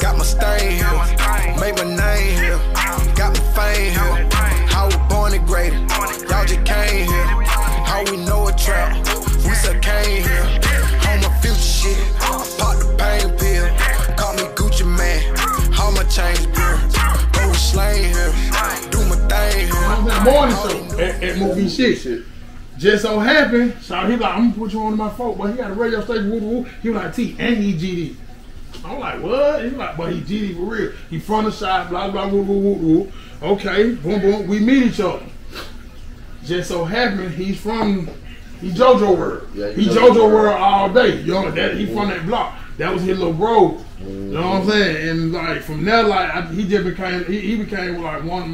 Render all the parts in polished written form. Got my stay here, made my name here, got my fame here. How we born and greater, y'all just came here. How we know a trap, we still came here. All my future shit, I pop the pain pill. Call me Gucci man, all my chains beer. Go with slain here, do my thing here. Morning show at movie shit. Just so happened, so he like, I'm gonna put you on my phone, but he got a radio station, woo woo. He was like, T, and he GD. I'm like, what? He's like, but he GD for real. He front of side, blah, blah, woo, woo, woo, woo. Okay, boom, boom, we meet each other. Just so happened, he's JoJo World. Yeah, he JoJo World all day. You know, that, he from that block. That was his little bro. You know what I'm saying? And like, from there, like, he just became, he became like one of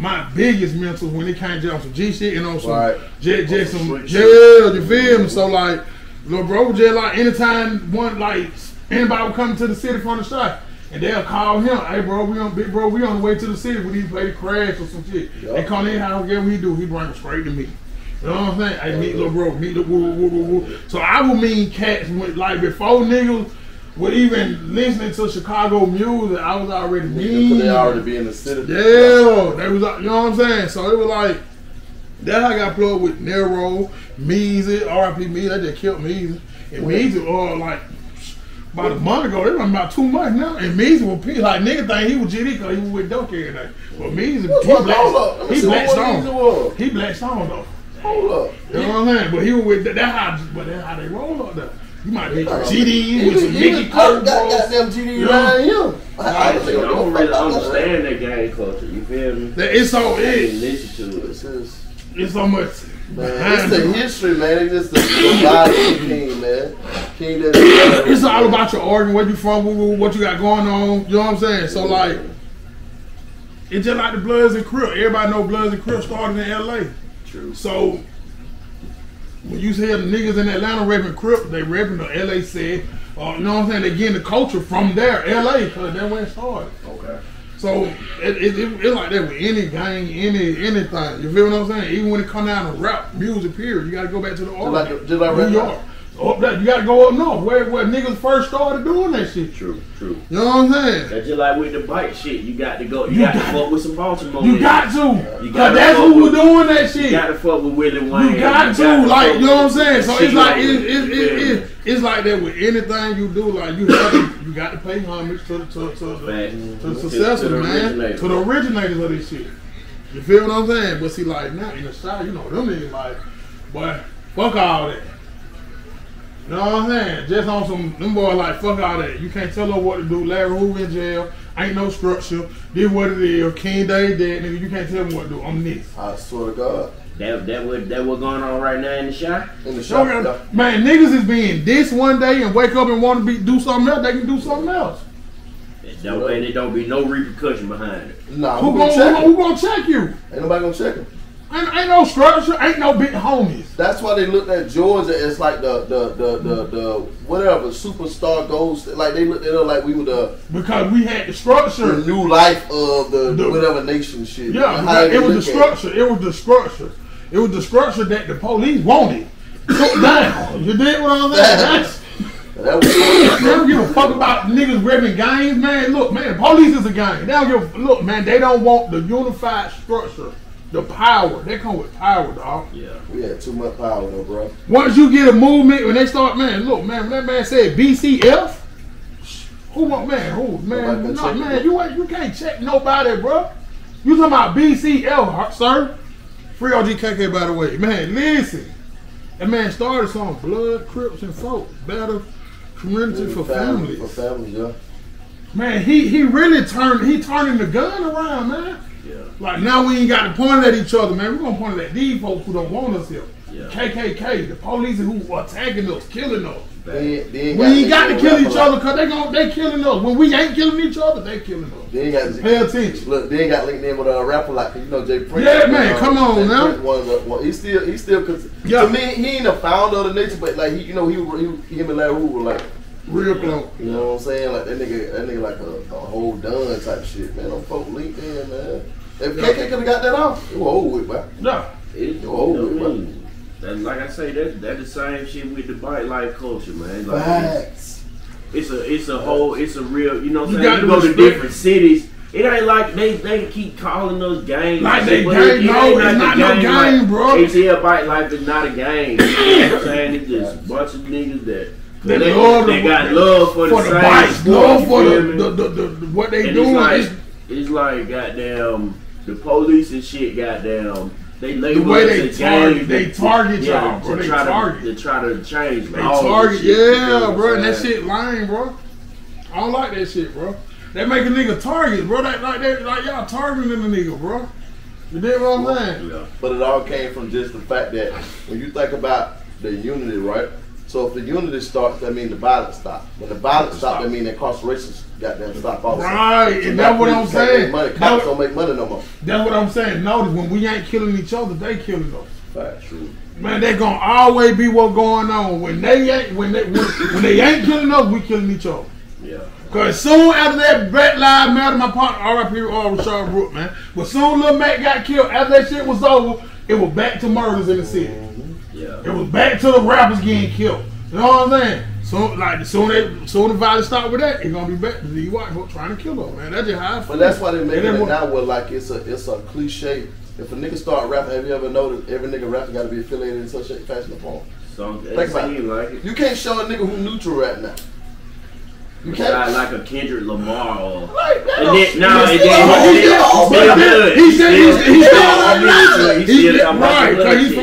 my biggest mentors when it came to some G shit and on some, right. just some, yeah, you feel me? So like, little bro, just like, anytime one, like, anybody would come to the city from the shop, and they'll call him, hey bro, we on the way to the city. We need to play the crash or some shit. Yep. They call in house, whatever he do, he bring them straight to me. You know what I'm saying? Hey, meet little bro, meet the woo woo woo woo. So I would mean cats with, like, before niggas would even listening to Chicago music, I was already mean. They already be in the city. Yeah, they was, you know what I'm saying? So it was like, that I got plugged with Nero, Meezy, R.I.P. Meezy, they just killed Meezy. And Meezy, or like, about a month ago, they run about 2 months now, and Meezy was pissed. Like, nigga think he was GD because he was with Doke every day. But Meezy, he black song though. Hold up. You know what I'm saying? But he was with, that's how they roll up though. You might be GD with some Mickey Kirk, bro. Got them GD around him. I don't really understand that gang culture, you feel me? It's so, it's so much. Man, it's the history, man. It's just the body king, man. King that it's all about your organ, where you from, what you got going on. You know what I'm saying? So like, it's just like the Bloods and Crips. Everybody know Bloods and Crips started in L.A. True. So when you hear the niggas in Atlanta rapping Crips, they rapping the L.A. said. You know what I'm saying? They getting the culture from there, L.A. Cause that's where it started. Okay. So it's like that with any gang, anything. You feel what I'm saying? Even when it come down to rap music, period, you gotta go back to the old New York. Up that, you gotta go up north, where niggas first started doing that shit. True, true. You know what I'm saying? That's just like with the bike shit. You got to go. You got to fuck with some Baltimore. You got to. You got that's who was doing that shit. You got to fuck with Willie Wayne. You got to. Like, you know what I'm saying? So it's like it's like that with anything you do. Like, you have to, you got to pay homage to the successor, man, to the originators of this shit. You feel what I'm saying? But see, like now in the shop, you know them niggas like, but fuck all that. You know what I'm saying? Just on some, them boys like, fuck all that. You can't tell her what to do. Larry Hoover in jail. Ain't no structure. This what it is. King Day dead, nigga. You can't tell me what to do. I'm this. I swear to God. That what going on right now in the shop? In the shop. Okay. Man, niggas is being this one day and wake up and want to do something else. They can do something else. And there don't be no repercussion behind it. Nah, who gonna check you? Ain't nobody gonna check him. Ain't no structure, ain't no big homies. That's why they looked at Georgia as like the whatever superstar ghost. Like they looked at us like we were the, because we had the structure, the new life of the whatever nation shit. Yeah, like it was the structure. It was the structure. It was the structure that the police wanted. So now you did what I'm saying. They don't give a fuck about niggas rapping gangs, man. Look, man, the police is a gang. They don't give a, look, man. They don't want the unified structure. The power. They come with power, dog. Yeah. We had too much power, though, bro. Once you get a movement, when they start, man, look, man, when that man said BCF, who want, man, who, man, no, man, you can't check nobody, bro. You talking about BCF, sir? Free OGKK, by the way. Man, listen. That man started some Blood, Crips, and Folk. Better community for families. For families, yeah. Man, he really turning the gun around, man. Yeah. Like now we ain't got to point at each other, man. We're gonna point at these folks who don't want us here. Yeah. KKK, the police who attacking us, killing us. We ain't got to kill each other because they killing us. When we ain't killing each other, they killing us. They ain't got, pay attention. Look, they ain't got linked in with a rapper like, you know, Jay Prince. Yeah, man, come on now. He still to me, he ain't the founder of the nation, but like he him and Larry Hoover were like real close. You know what I'm saying? Like that nigga like a whole done type shit, man. Them folk linked in, man. If KK could have got that off, it was over with, bro. No. It was over with, bro. Like I say, that's the same shit with the bike life culture, man. Like, facts. It's a real, you know what I'm saying? You go to different cities. It ain't like they keep calling us games. Like they game, no, it's not no game, bro. ATL Bike Life is not a game. You know what I'm saying? It's just a bunch of niggas that they got love for the bikes, love for the what they doing. It's like goddamn the police and shit. Goddamn, they label the way they target y'all, bro. They target. They try to change. They target, yeah, bro. And that shit lame, bro. I don't like that shit, bro. They make a nigga target, bro. Like y'all targeting the nigga, bro. You did what I'm saying? Yeah. But it all came from just the fact that when you think about the unity, right? So if the unity starts, that means the violence stops. When the violence stops, that means the incarceration goddamn stop also. Right, so and that's what I'm saying. Money. Cops don't make money no more. That's what I'm saying. Notice when we ain't killing each other, they killing us. That's true. Man, they gonna always be what going on. When they ain't killing us, we killing each other. Yeah. Cause soon after that Black Lives Matter, my partner, R.I.P. Rashard Brooks, man. But soon Lil Mac got killed. After that shit was over, it was back to murders in the city. Yeah. It was back to the rappers getting killed. You know what I'm saying? So like soon the violence start with that, it's gonna be back to the white folks trying to kill her, man. That's just how I feel. But that's why they make it now where like it's a cliche. If a nigga start rapping, have you ever noticed every nigga rapper gotta be affiliated in such a fashion form? Think about it. You can't show a nigga who neutral right now. You can't. Like a Kendrick Lamar or like that. He's from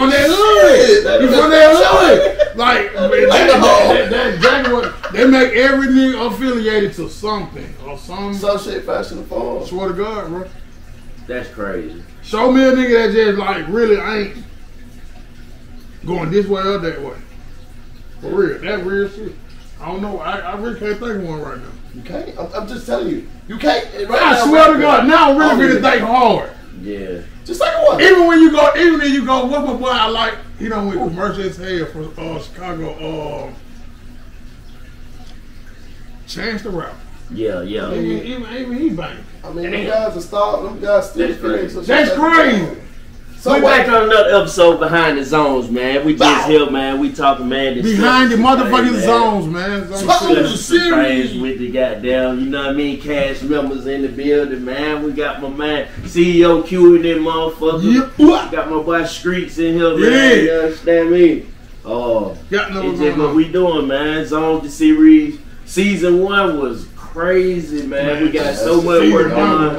that hood. He's from that hood. Like that's exactly what they make every nigga affiliated to something or some shit fashion fall. Swear to God, bro. That's crazy. Show me a nigga that just like really ain't going this way or that way. For real. That real shit. I don't know. I really can't think of one right now. You can't? I'm just telling you. You can't. Right I now, swear to God, now I'm really think hard. Yeah. Just like what? Even when you go, what my boy I like, he done went commercial as hell for Chicago. Chance the Rapper. Yeah. Even he banged. I mean, them guys are starved. Them guys still crazy. That's crazy. So we back on another episode Behind the Zones, man. We just here, man. We talking, man. This behind the motherfucking thing, zones, man. Zones series with the goddamn, you know what I mean? Cash members in the building, man. We got my man CEO Q in there, motherfucker. Yeah. Got my boy Streets in here, man. Yeah. You understand me? Oh, it's just what we doing, man. Zones the series. Season 1 was crazy, man. We got so much work done.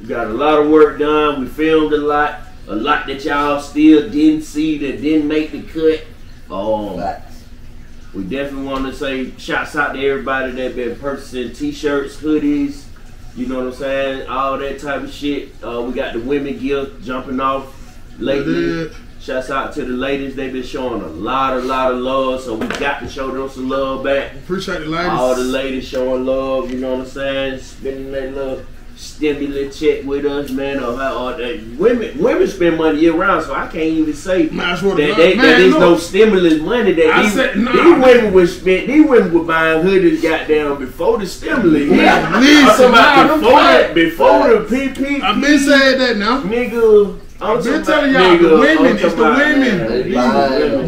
We got a lot of work done. We filmed a lot. A lot that y'all still didn't see, that didn't make the cut. We definitely want to say shouts out to everybody that been purchasing t-shirts, hoodies, you know what I'm saying, all that type of shit. We got the women gift jumping off lately. Shouts out to the ladies. They've been showing a lot of love, so we got to show them some love back. Appreciate the ladies. All the ladies showing love, you know what I'm saying, spending that love. Stimulus check with us, man. Women spend money year round, so I can't even say that there's no stimulus money. These women would spend. These women were buying hoodies, goddamn, before the stimulus. Yeah, before the PPP. I've been saying that now, nigga. I've been telling y'all, the women, it's the women.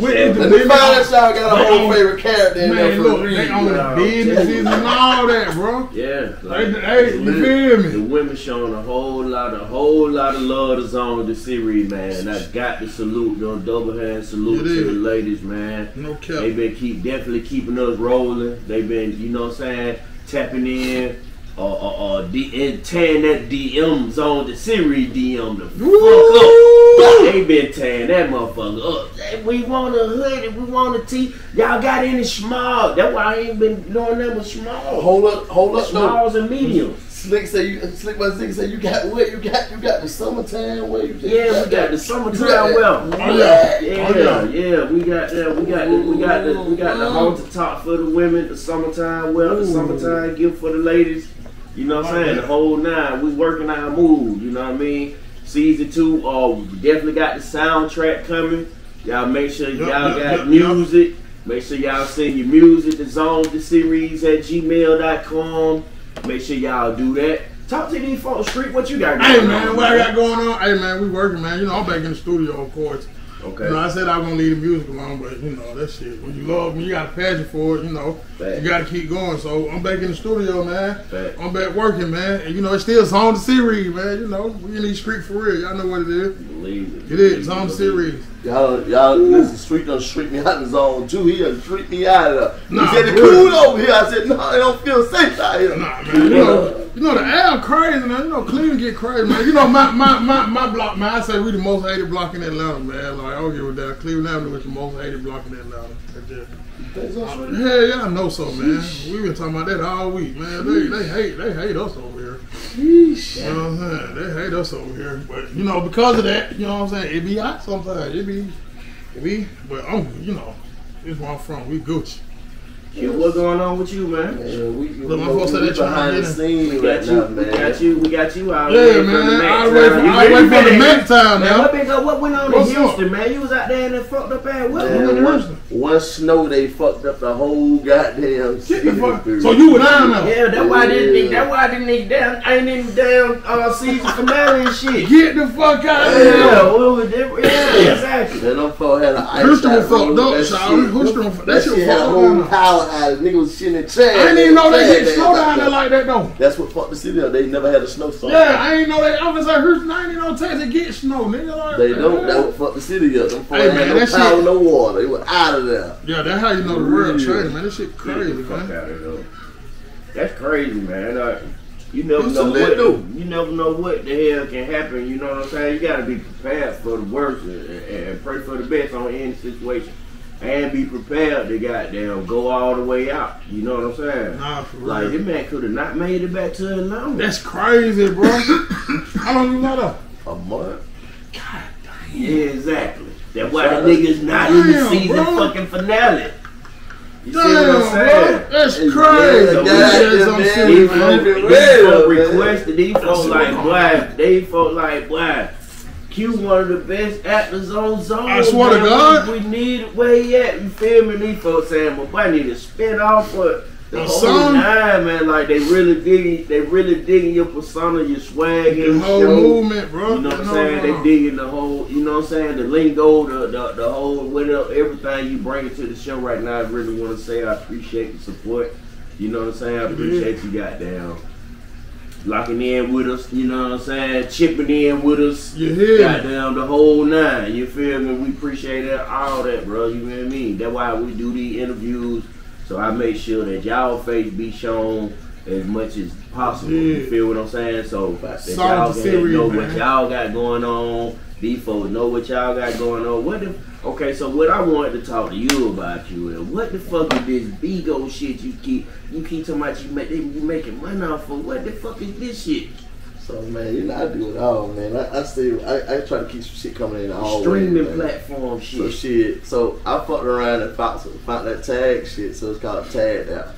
Let me find out y'all got a whole favorite character in there for real. They own the businesses and all that, bro. Yeah. Hey, you feel me? The women showing a whole lot of love to Zones the series, man. I got to salute them, double hand salute to the ladies, man. No cap. They been definitely keeping us rolling. They been, you know what I'm saying, tapping in. Tearing that DM Zones the series DM the fuck up. They been tearing that motherfucker up. Hey, we want a hoodie, we want a tee. Y'all got any small? That's why I ain't been doing that with small. Hold up, smalls and mediums. Slick said you got wet. You got the summertime where you just we got the summertime well. We got the home to top for the women, the summertime well, the summertime gift for the ladies. You know what I'm saying? The whole nine. We working our move. You know what I mean? Season 2. We definitely got the soundtrack coming. Y'all make sure y'all got music. Make sure y'all send your music to zonestheseries@gmail.com. Make sure y'all do that. Talk to these folks, Street. What you got going on? Hey man, what I got going on? Hey man, we working, man. You know, I'm back in the studio, of course. Okay. You know, I said I was gonna leave the music alone, but you know, that shit. When you love, when you got a passion for it, you know, Fact. You gotta keep going. So I'm back in the studio, man. Fact. I'm back working, man. And you know, it's still Zones the Series, man. You know, we in these streets for real. Y'all know what it is. Believe it. It is Zones the Series. Y'all, listen, Street done shriek me out in Zone 2. He done shriek me out of there. He said, the cool over here. I said, no, they don't feel safe out here. Nah, man. You know the Al crazy, man. You know, Cleveland get crazy, man. You know, my block, man, I say we the most hated block in Atlanta, man. Like, I don't give a damn. Cleveland Avenue is the most hated block in Atlanta. Hell yeah, I know so, man. We been talking about that all week, man. They hate us over here. Sheesh. You know what I'm saying? They hate us over here. But, you know, because of that, you know what I'm saying? It be hot sometimes. It be. But, you know, this is where I'm from. We Gucci. Q, what's going on with you, man? Look, my folks said that you're behind the scenes. We got you out there. Yeah, man. I wait for the Mac time, man. What went on in Houston, man? You was out there and they fucked up ass. What went in Houston? One snow, they fucked up the whole goddamn city. So you were down now? Yeah, that's why I didn't. That's why I didn't need down. I ain't even down season finale and shit. Get the fuck out of here. Yeah, we was different. Yeah, exactly. That them folks had an ice. Houston was fucked up. Houston, that shit had whole power. Niggas was shitting in the trash. I didn't even know they hit snow down there like that though. That's what fucked the city up. They never had a snowstorm. Yeah, I ain't know that. I was like, Houston, I ain't even know Texas get snow, nigga. Like, they don't. That what fucked the city up. Them folks had no power, no water. They were out of there. Yeah, that's how you know the real trade, man. That shit crazy, man. Out of there. That's crazy, man. You never know what the hell can happen. You know what I'm saying? You gotta be prepared for the worst and pray for the best on any situation. And be prepared to goddamn go all the way out. You know what I'm saying? Nah, for real. Like, this man could have not made it back to Atlanta. That's crazy, bro. How long you let up? A month. God damn. Yeah, exactly. That's why the niggas not in the season fucking finale. You see what I'm saying? That's crazy. These folks like, boy. Q one of the best actors on Zone. I swear to God. We need where he at, you feel me? These folks saying, but boy, I need to spin off for the whole nine, man. Like they really digging your persona, your swag, your whole movement, bro. You know what I'm saying? They digging the whole, you know what I'm saying, the lingo, the whole whatever, everything you bring to the show right now. I really wanna say I appreciate the support. You know what I'm saying? I appreciate you goddamn. Locking in with us, you know what I'm saying? Chipping in with us. Goddamn, the whole nine. You feel me? We appreciate that, all that, bro. You know what I mean? That's why we do these interviews. So I make sure that y'all face be shown as much as possible. You feel what I'm saying? So that y'all know what y'all got going on. These folks know what y'all got going on. Okay, so what I wanted to talk to you about, is what the fuck is this Bigo shit you keep talking about you making money off of? What the fuck is this shit? So, man, you know, I do it all, man. I try to keep some shit coming in all streaming platform shit. So I fucked around and found that Tag shit, so it's called Tag now.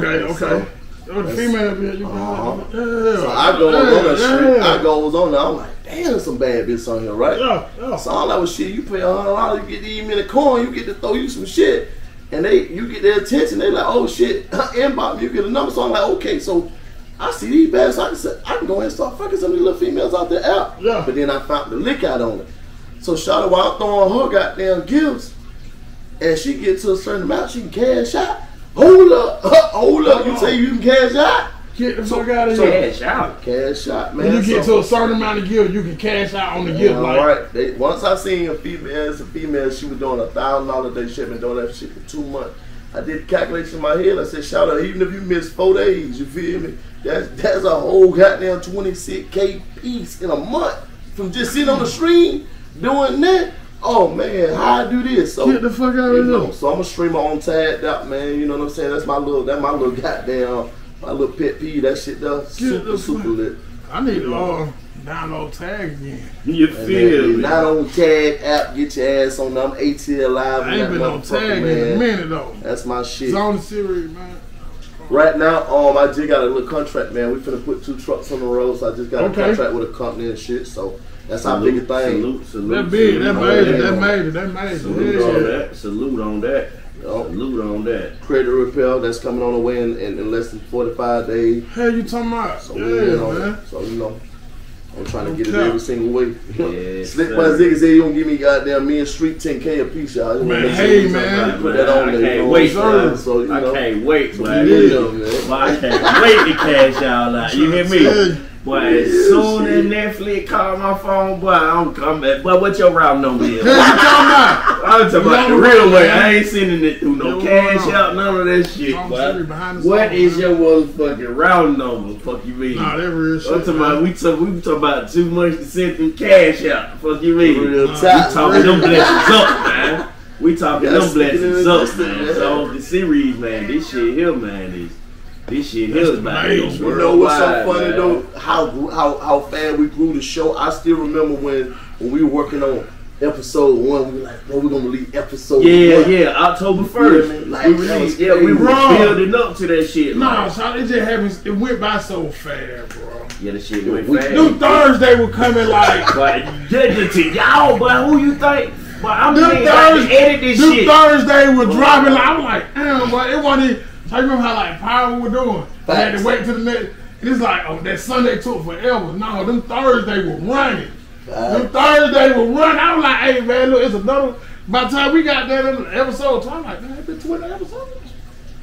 Okay. So, I go on there, I'm like, damn, there's some bad bitches on here, right? Yeah. So all that was shit, you pay $100, you get to eat me the coin, you get to throw you some shit. And you get their attention, they like, oh shit, inbox, you get a number. So I'm like, okay, so I see these bad, so I can go ahead and start fucking some of these little females out there out. Yeah. But then I found the lick out on it. So Charlotte, while I'm throwing her goddamn gifts, and she gets to a certain amount, she can cash out. Hold up, you say you can cash out? Get the fuck out of here. Cash out, man. When you get to a certain amount of gift, you can cash out on the gift. Like, right. Once I seen a female, she was doing $1,000 a day, she had been doing that shit for 2 months. I did the calculation in my head, I said, shout out, even if you miss 4 days, you feel me? That's a whole goddamn 26K piece in a month from just sitting on the stream doing that. Oh man, how I do this? So, get the fuck out of here. So I'm a streamer on Tag out, man. You know what I'm saying? That's my little goddamn, my little pet peeve. That shit though, super lit. I need to download Tag again. You feel me? Not on Tag app. Get your ass on them. ATL Live. I ain't been on Tag in a minute though. That's my shit. It's on the series, man. Right now, I just got a little contract, man. We finna put 2 trucks on the road, so I just got a contract with a company and shit. So. That's our biggest thing. Salute. That made it. Salute on that. Salute on that. Credit repair, that's coming on the way in less than 45 days. Hell, you talking about? So, man. So, you know. I'm trying to get it every single way. Yeah, Slick my niggas say you don't give me goddamn me and Street 10K a piece, y'all. Man, hey man, put that on there. I can't wait to cash y'all out. You hear me? Boy, as soon as Netflix called my phone, boy, I'm coming. Boy, what your route number is? What you talking about? I'm talking about the real way. I ain't sending it through no cash out, none of that shit, boy. What is your motherfucking route number? Fuck you mean? Nah, that real shit. I'm talking about, we talking about too much to send through cash out. Fuck you mean? We talking them blessings up, man. We talking them blessings up, man. So the series, man, this shit here, man, is. This shit is amazing. You know what's so funny though? How fast we grew the show. I still remember when we were working on episode 1, we were like, bro, we're gonna release episode 1. Yeah, October 1st. You know, like, we released. Yeah, we were building up to that shit. No, so it just happens. It went by so fast, bro. Yeah, the shit went fast. New Thursday would come in like to y'all, but who you think? But I'm gonna edit this shit. New Thursday was dropping. Like, I'm like, damn, but it wasn't. I remember how like power we were doing. We had to wait till the next. It's like, oh, that Sunday took forever. No, them Thursday were running. Them Thursday were running. I was like, hey man, look, it's another. By the time we got there, episode 2, I'm like, man, it's been 20 episodes.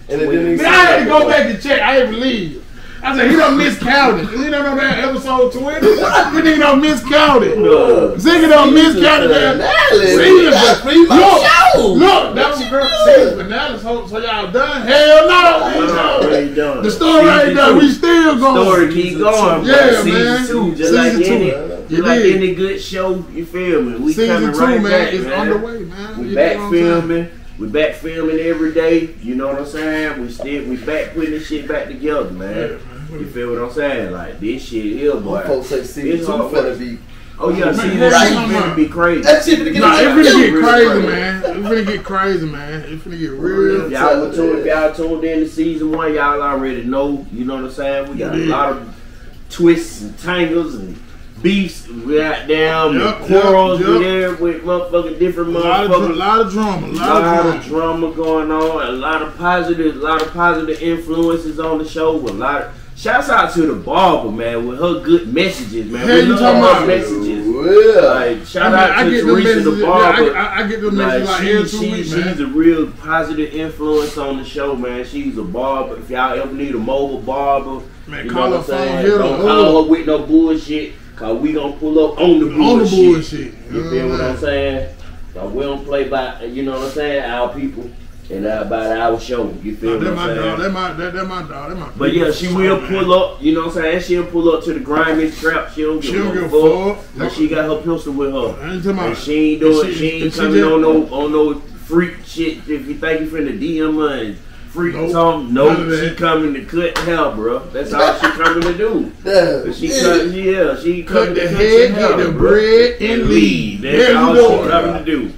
And it didn't even. I had to go back and check. I didn't believe. I said, he done miscounted. He done that episode 20. He done miscounted. Ziggy done miscounted that. Look, that was girl. Season finale. So y'all done? Hell no. Ain't done. The story ain't done. We still going. The story keep going. Yeah, man. Season 2. Just like any good show, you feel me? We season 2, man, is underway, man. We back filming. We back filming every day, you know what I'm saying? We back putting this shit back together, man. You feel what I'm saying? Like, this shit here, boy. Folks say season 2 finna be... Oh, yeah, season 2 finna be crazy. That shit finna get crazy, man. It finna get crazy, man. It finna get real. If y'all tuned in to season 1, y'all already know, you know what I'm saying? We got a lot of twists and tangles and... beefs, we got down, quarrels in there with motherfucking different motherfuckers. A lot of drama going on, a lot of positive influences on the show. Shouts out to the barber, man, with her good messages, man. Hey, we love her messages. Yeah. Like, shout out to Teresa the barber. I get the messages like, she's a real positive influence on the show, man. She's a barber. If y'all ever need a mobile barber, man, don't call her with no bullshit. Cause we gonna pull up on the bullshit. You feel what I'm saying? So we don't play by, you know what I'm saying, our people and by our show. You feel what I'm saying? That's my dog. But yeah, she will pull up. You know what I'm saying? She'll pull up to the grimiest trap. She don't give a fuck. But she got her pistol with her. And she ain't doing. She ain't coming on no freak shit. If you think you finna DM her and freak something, she coming to cut hell, bro. That's all she coming to do. She coming to cut the head, get the bread, and leave. That's all she coming to do.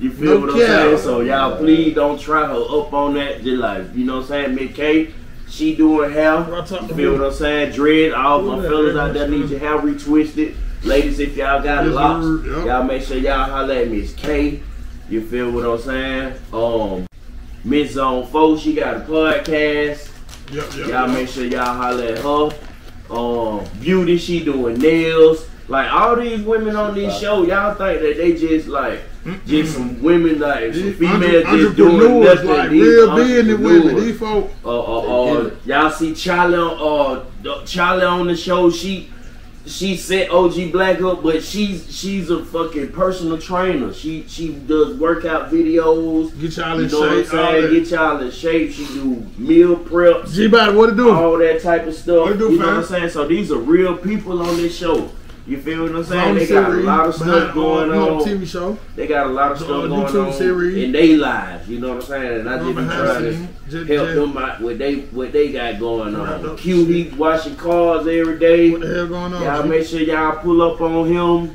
You feel what I'm saying? So y'all please don't try her up on that. Just like, you know what I'm saying, Miss K, she doing hair. You feel what I'm saying? Dread, all my fellas out there need your hair retwisted. Ladies, if y'all got locks, y'all make sure y'all holler at Miss K. You feel what I'm saying? Miss Zone 4, she got a podcast. Y'all make sure y'all holler at her. Beauty, she doing nails. Like, all these women on this show, y'all think that they just like just some women, like some females just doing nothing. Like, real business women, these folks. Y'all see Charlotte on the show. She set OG Black up, but she's a fucking personal trainer. She does workout videos. Get y'all in shape. Get y'all in shape. She do meal preps. G-Body, what it do? All that type of stuff. What it do, you know what I'm saying? So these are real people on this show. You feel what I'm saying? They got a lot of stuff going on. TV show. They got a lot of stuff going on in their lives. You know what I'm saying? And I just been trying to help them out with what they got going on. Q, he washing cars every day. What the hell going on? Y'all make sure y'all pull up on him.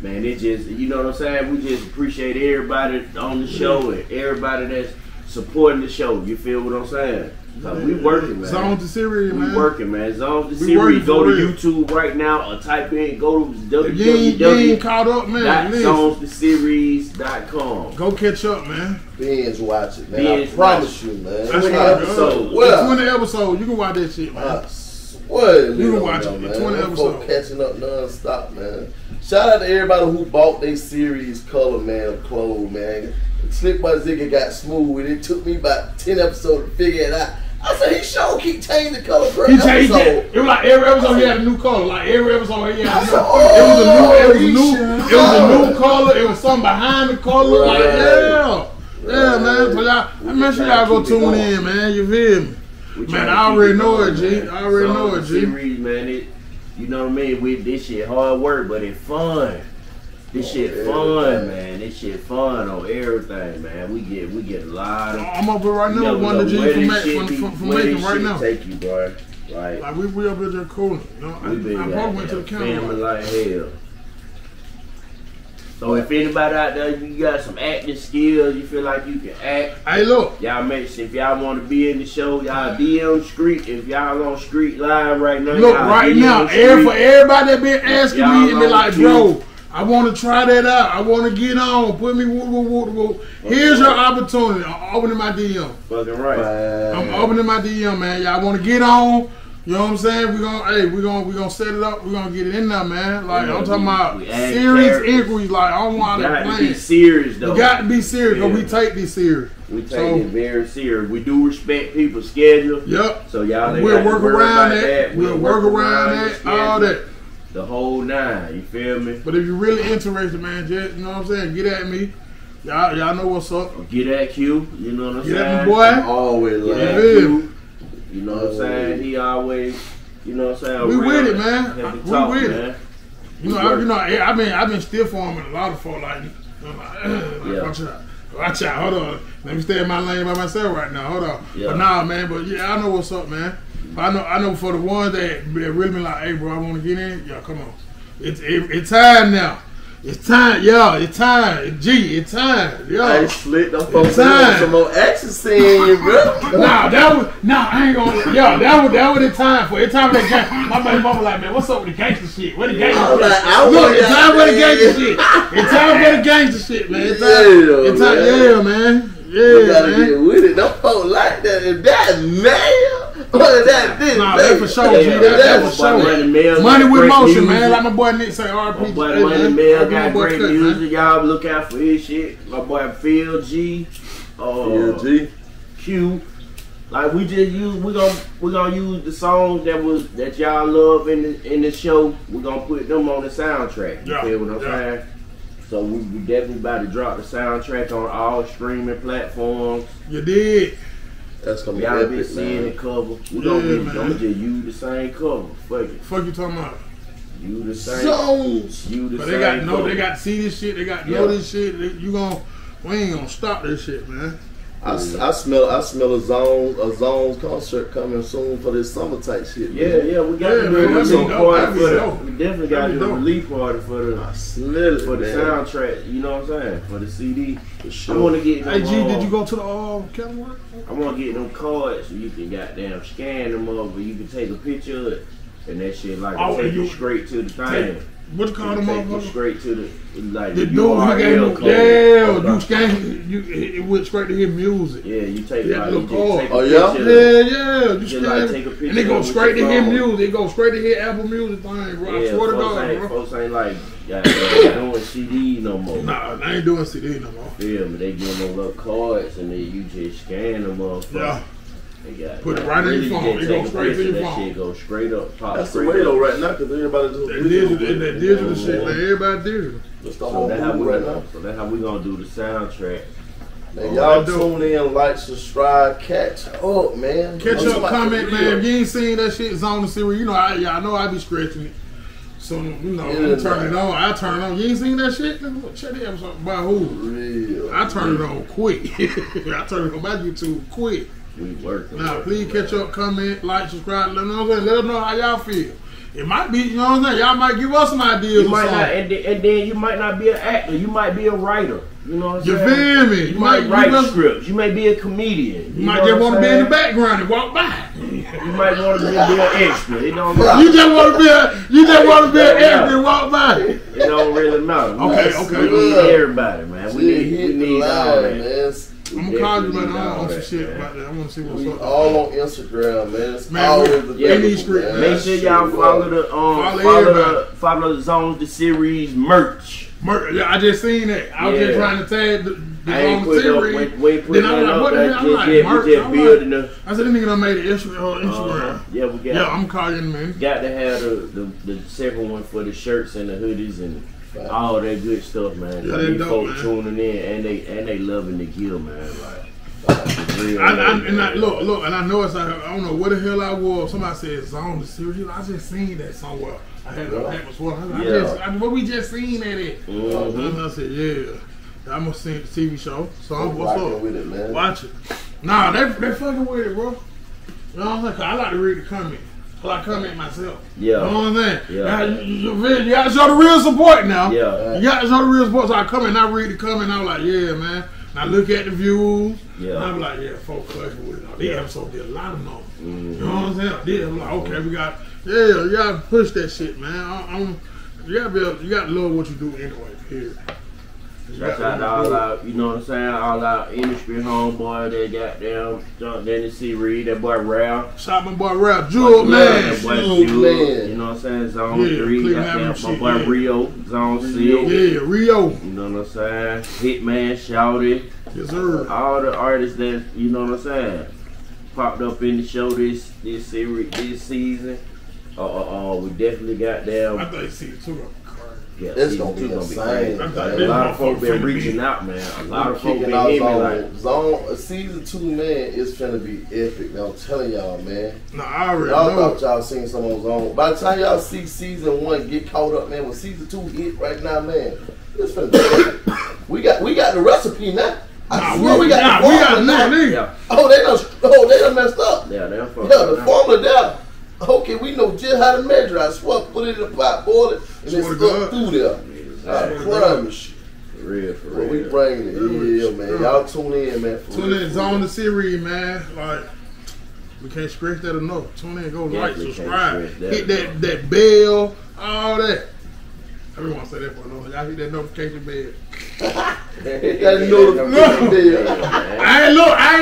Man, it just, you know what I'm saying? We just appreciate everybody on the show and everybody that's supporting the show. You feel what I'm saying? We working, man. Zones the Series, man. We working, man. Zones the Series. Go to YouTube right now or type in. Go to www.zonestheseries.com. Go catch up, man. Binge watch it, man. I promise you, man. That's 20 episodes. 20 episodes. You can watch that shit, man. What? We were watching 20 episodes. Catching up non-stop, man. Shout out to everybody who bought their series color, man, clothes, man. Slick by Ziggy got smooth, and it took me about 10 episodes to figure it out. I said, he sure keep changing the color for every episode. It was like every episode he had a new color. Like every episode he had a new color. It was a new color. It was something behind the color. Right. Like, yeah, man. But I make sure y'all go tune in, man. You feel me? Man, I already know it, G. I already know it, G. Series, man, you know what I mean? This shit hard work, but it's fun. This shit fun, man. This shit fun on everything, man. We get a lot of. I'm up here right now with one of the G's from making right now. Take you, bro. Like we up here cooling. You know, I probably went to the camera. Family like hell. So if anybody out there, you got some acting skills, you feel like you can act. Hey, look. Y'all make sure if y'all want to be in the show, y'all DM Street. If y'all on Street Live right now, look right now. For everybody that been asking me and be like, bro. I want to try that out. I want to get on. Put me woo. Here's your opportunity. I'm opening my DM. Fucking right. I'm opening my DM, man. Y'all want to get on? You know what I'm saying? We gonna set it up. We gonna get it in there, man. Like I'm talking about serious inquiries. Like I don't want to be serious though. You got to be serious. Though. We take this serious. We take it very serious. We do respect people's schedule. Yep. So y'all, we'll work around that. We'll work around that. All that. The whole nine, you feel me? But if you're really interested, man, just, you know what I'm saying? Get at me. Y'all know what's up. Or get at Q, you know what I'm saying? Get at me, boy. I'm always like Q. You know what I'm saying? He always, you know what I'm saying? We with it, man. We with it. I've been stiff arming a lot of folk like this. I'm like, watch out, hold on. Let me stay in my lane by myself right now. Hold on. Yeah. But nah, man, but yeah, I know what's up, man. I know for the ones that really been like, hey, bro, I want to get in. Y'all, come on. It's time now. It's time, y'all. It's time. G, it's time. Yo. I ain't slick. I'm supposed to do some more exercise, bro. I ain't going to. Yo, that was the time for. It's time for that gangster. My baby mama like, man, what's up with the gangster shit? What the gangster shit? Look, it's time for the gangster shit. It's time for the gangster shit, man. It's time, man. Yeah, we gotta get with it. Them folk like that. If that man, what is that thing? Nah, that for sure, G. That for sure. Money with motion, man. Like my boy Nick say, R.P. My boy Money Mail got great music. Y'all look out for his shit. My boy Phil G. Q. Like we gonna use the songs that y'all love in the show. We're gonna put them on the soundtrack. You feel what I'm saying? So we definitely about to drop the soundtrack on all streaming platforms. You did. That's gonna be epic, man. Y'all been seeing the cover. We don't just use the same cover. Fuck it. Fuck you talking about? You the same. Zones. You the but same. They got cover. They got to see this shit. They got to know this shit. We ain't gonna stop this shit, man. I smell a Zones concert coming soon for this summer type shit. Yeah, we got to do a relief party for it. We definitely got to do a relief party for the soundtrack. You know what I'm saying? For the CD. For sure. I want to get. Hey G, did you go to the catalog? I want to get them cards so you can goddamn scan them over. You can take a picture of it, and that shit like take you straight to the thing. What call them motherfucker? Straight to the like the URL code. Yeah, you scan it went straight to his music. Yeah, you take like, the card. Oh yeah, yeah. You scan like, take a picture and it goes straight to his music. It goes straight to his Apple Music thing, bro. Yeah, I swear to God, bro. Folks ain't like doing CDs no more. Nah, they ain't doing CDs no more. Yeah, but they give them little cards and then you just scan them up. Yeah. Put it right in your phone. It goes straight to your phone. That shit goes straight up. That's the way though right now because everybody just that digital shit. Like everybody digital. That's the whole thing right now. So that's how we gonna do the soundtrack. Man, y'all tune in, like, subscribe, catch up, man. Catch up, comment, man. If you ain't seen that shit, Zones the Series. You know, y'all know I be scratching it. So you know, turn it on. I turn it on. You ain't seen that shit? Check the episode by who? Real. I turn it on quick. I turn it on my YouTube quick. We working. Now, please catch up, comment, like, subscribe. Let us know how y'all feel. It might be, you know what I'm saying? Y'all might give us some ideas. And then you might not be an actor. You might be a writer. You know what I'm saying? You feel me? You might write scripts. You may be a comedian. You might just want to be in the background and walk by. You might want to be an extra. It don't matter. You just want to be an extra and walk by. It don't really matter. Okay. We need everybody, man. We need all that. I'm gonna call you right now on some shit about that. I want to see what's up. All on Instagram, man. It's always the Make sure y'all follow the Zones the Series merch. I just seen that. I was just trying to tag I said, this nigga done made an Instagram. Yeah, we got. Yeah, I'm calling man. Got to have the separate one for the shirts and the hoodies and all that good stuff, man. Yeah, they folks tuning in and they loving the kill, man. And I know it's like, I don't know what the hell I was. Somebody said Zones the Series. I just seen that somewhere. I had what we just seen at it. I said, yeah. I'm gonna see the TV show, so what's up? With it, man. Watch it. Nah, they fucking with it, bro. You know what I'm saying? I like to read the comment. I comment myself. Yeah. You know what I'm saying? Yeah. You gotta show the real support now. Yeah. You gotta show the real support. So I come and I read the comment. I'm like, yeah, man. And I look at the views. Yeah. And I'm like, yeah, folks fucking with it. They episode did a lot of them. You know what I'm saying? I did. I'm like, okay, we got. Yeah, you gotta push that shit, man. You gotta be. You gotta love what you do anyway. Period. That's out all out, you know what I'm saying? All out industry homeboy that got down, jumped in the series. That boy Ralph. Shot my boy Ralph. Jewel, man. That boy Jewel. You know what I'm saying? Zone 3. Got my boy Rio. Zone 6. Yeah, Rio. You know what I'm saying? Hitman, Shouty. Yes, sir. All the artists that, you know what I'm saying, popped up in the show this series, this season. We definitely got down. I thought you see it too, yeah, it's gonna be insane. A lot of folk been reaching out, man. A lot of folk been hitting me like Zone. Season 2, man, is finna be epic. I'm telling y'all, man. Nah, I already know. Y'all thought y'all seen some on Zone. By the time y'all see season 1 get caught up, man, when season 2 hit right now, man, it's finna be epic. We got the recipe now. We got the formula now. Yeah. Oh, they done messed up. Yeah, they done fucked up. Yeah, the formula there. Okay, we know just how to measure. I swear, put it in the pot, boil it, and it's stuck through there. I promise you. For real, for real. We bringing it. Yeah, man. Y'all tune in, man. Tune in. Zone the Series, man. Like, we can't scratch that enough. Tune in. Go like, subscribe. Hit that bell. All that. Everyone say that for a long. Y'all hit that notification bell. I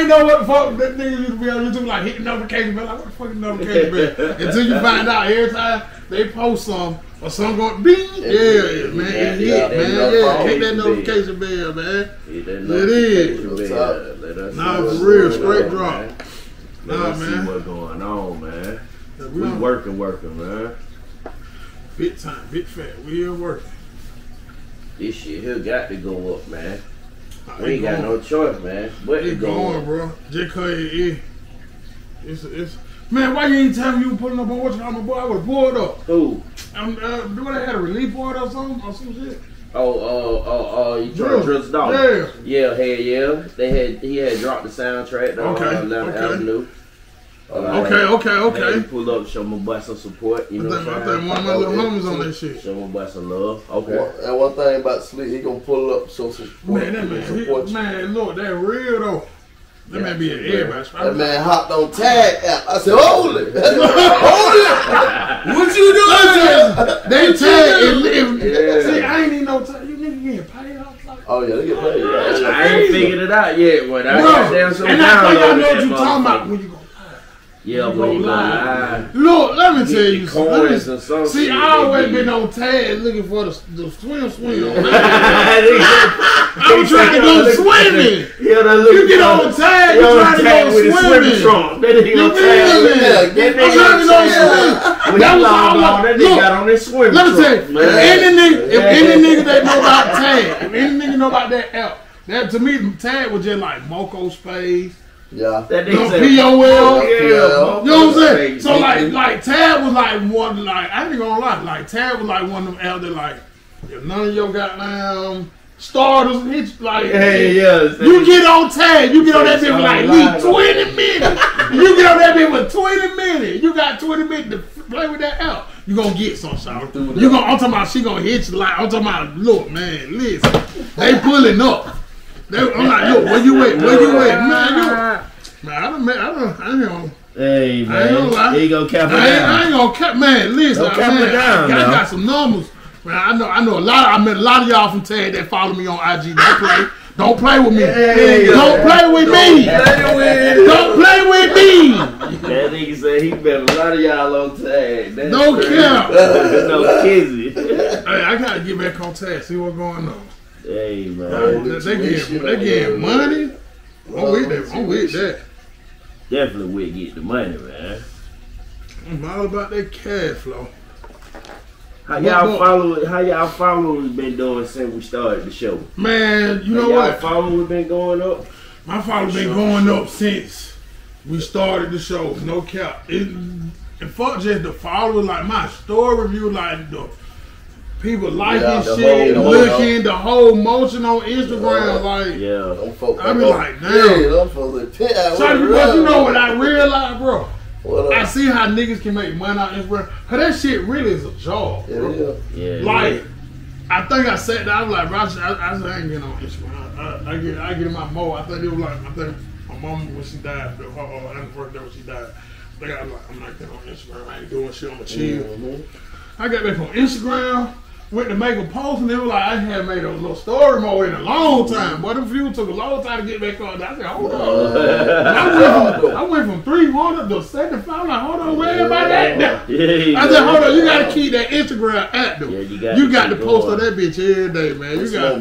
ain't know what the fuck that nigga used to be on YouTube like hitting notification bell. Like what the fuck is notification bell? Until you find out every time they post some or some going bing. Yeah, man. Hit that notification bell, man. It is. Nah, for real, straight drop. Nah, man. See what's going on, man? We working, man. Big time, big fat. We are working. This shit here got to go up, man. We ain't got no choice, man. But it's going, bro. Just cause it's man, why you ain't telling me you pulling up on watching on my boy? I would've pulled up. Who? Do they had a relief order or something or some shit? You trying to Drizzle Dog? Yeah, hell yeah. He had dropped the soundtrack down on 11th Avenue. Okay. Pull up, show my boy some support. You know what I'm saying? One of my little homies on that shit. Show my boy some love. Okay. And one thing about Slick, he gonna pull up, show some support. Man, look, that real though. That man be an everybody. That man hopped on Tag app. I said, hold it. What you doing? They Tag. See, I ain't need no Tag. You nigga getting paid off. Oh yeah, they get paid. I ain't figured it out yet, but I got down some down. And I think I know what you talking about when you go. Yeah, but lie. Look, let me tell you something. See, I always been on Tag looking for the swim. I'm trying to go swimming. You get on Tag, you trying to go swimming. You feel me? I'm trying to go swimming. That was all up. Look, let me tell you, if any nigga that know about Tag, if any nigga know about that app, that to me, Tag was just like Moco Space. Yeah. That nigga said, POL. Yeah. You know what I'm saying? So like Tab was like one, like I ain't gonna lie, like Tab was like one of them out there like if none of your goddamn starters hit like you get on Tab, you get on that bit with like leave 20 minutes. You get on that bit with 20 minutes. You got 20 minutes to play with that out. You gonna get some shot. You gonna I'm talking about she gonna hit you like I'm talking about look man, listen. They pulling up. I'm like, yo, where you at? Man, yo. Man, I ain't gonna. Hey, man. I ain't gonna lie. He gonna cap it down. I ain't gonna cap, man. Listen, man. I got some numbers. Man, I know a lot. I met a lot of y'all from Tag that follow me on IG. They play. Don't play with me. Hey, don't play with me. Don't play with me. That nigga said he bet a lot of y'all on Tag. No cap. No kizzy. Hey, I gotta get back on Tag. See what's going on. Hey man, they get money. I'm with that. Definitely with get the money, man. I'm all about that cash flow. How y'all followers been doing since we started the show? Man, you know what? Y'all followers been going up? My followers been going up since we started the show, no cap. And fuck just the followers, like my store review, like the people liking shit, looking, the whole motion on Instagram, like, I be like, damn. Yeah, but you know what I realized, bro? I see how niggas can make money out of Instagram. That shit really is a job, bro. Yeah. Like, I think I sat down, I was like, Roger, I ain't getting on Instagram. I get my mo. I think it was like, I think my mom, when she died, her anniversary when she died, I think I was like, I'm not getting on Instagram. I ain't doing shit, I'm a chill. Mm-hmm. I got back on Instagram, went to make a post, and they were like, I hadn't made a little story mode in a long time. Boy, them views took a long time to get back on. I said, hold on. I went from 300 to 75. I'm like, hold on, where everybody at now? Yeah, I said, hold on, you got to keep that Instagram active. Yeah, you got to post on that bitch every day, man. You got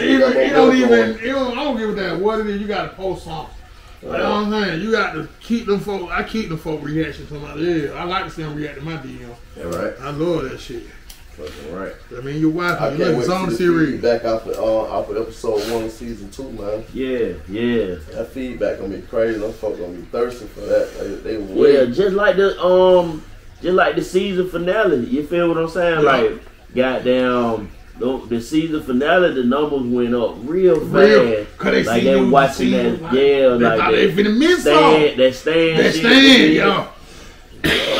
I don't give a damn what it is. You got to post something. You know what I'm saying? You got to keep them folk. I keep them folk reactions to my I like to see them react to my DM. Yeah, right. I love that shit. Right. I mean, you're watching. You look Zones series back off of episode 1 of season 2, man. Yeah. That feedback gonna be crazy. Them folks gonna be thirsty for that. They wait. Yeah, just like the season finale. You feel what I'm saying? Yeah. Like, goddamn, the season finale, the numbers went up real fast. Cause they watching that. Like, yeah, like they finna miss something. That stand, y'all.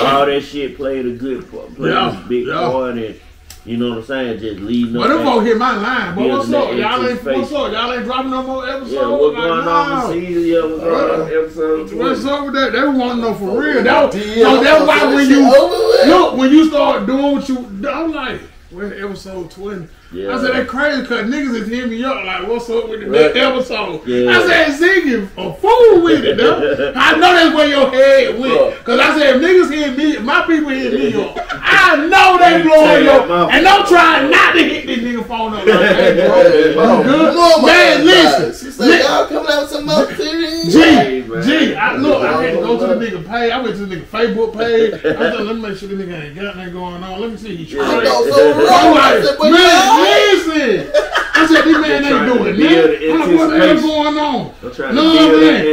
All that shit played a big part. And, you know what I'm saying? Just leave no. But them folks hit my line, but what's up? Y'all ain't dropping no more episodes? Yeah, what's going on with that? They want to know for real. That's why when you look, when you start doing what you do, I'm like, we're in episode 20. Yeah. I said, that crazy because niggas is hitting me up like, what's up with the next episode? Yeah. I said, Ziggy, a fool with it, though. I know that's where your head went. Because I said, if niggas hit me, my people hit me up, I know they blowing you up. And I'm trying not to hit this nigga phone up like that, bro. Good? Man, listen. She said, y'all coming out with some more series? I had to go to the nigga page. I went to the nigga Facebook page. I said, let me make sure the nigga ain't got nothing going on. Let me see he tried. Listen! I said, this man ain't doing nothing. I'm like, what the hell going on? And then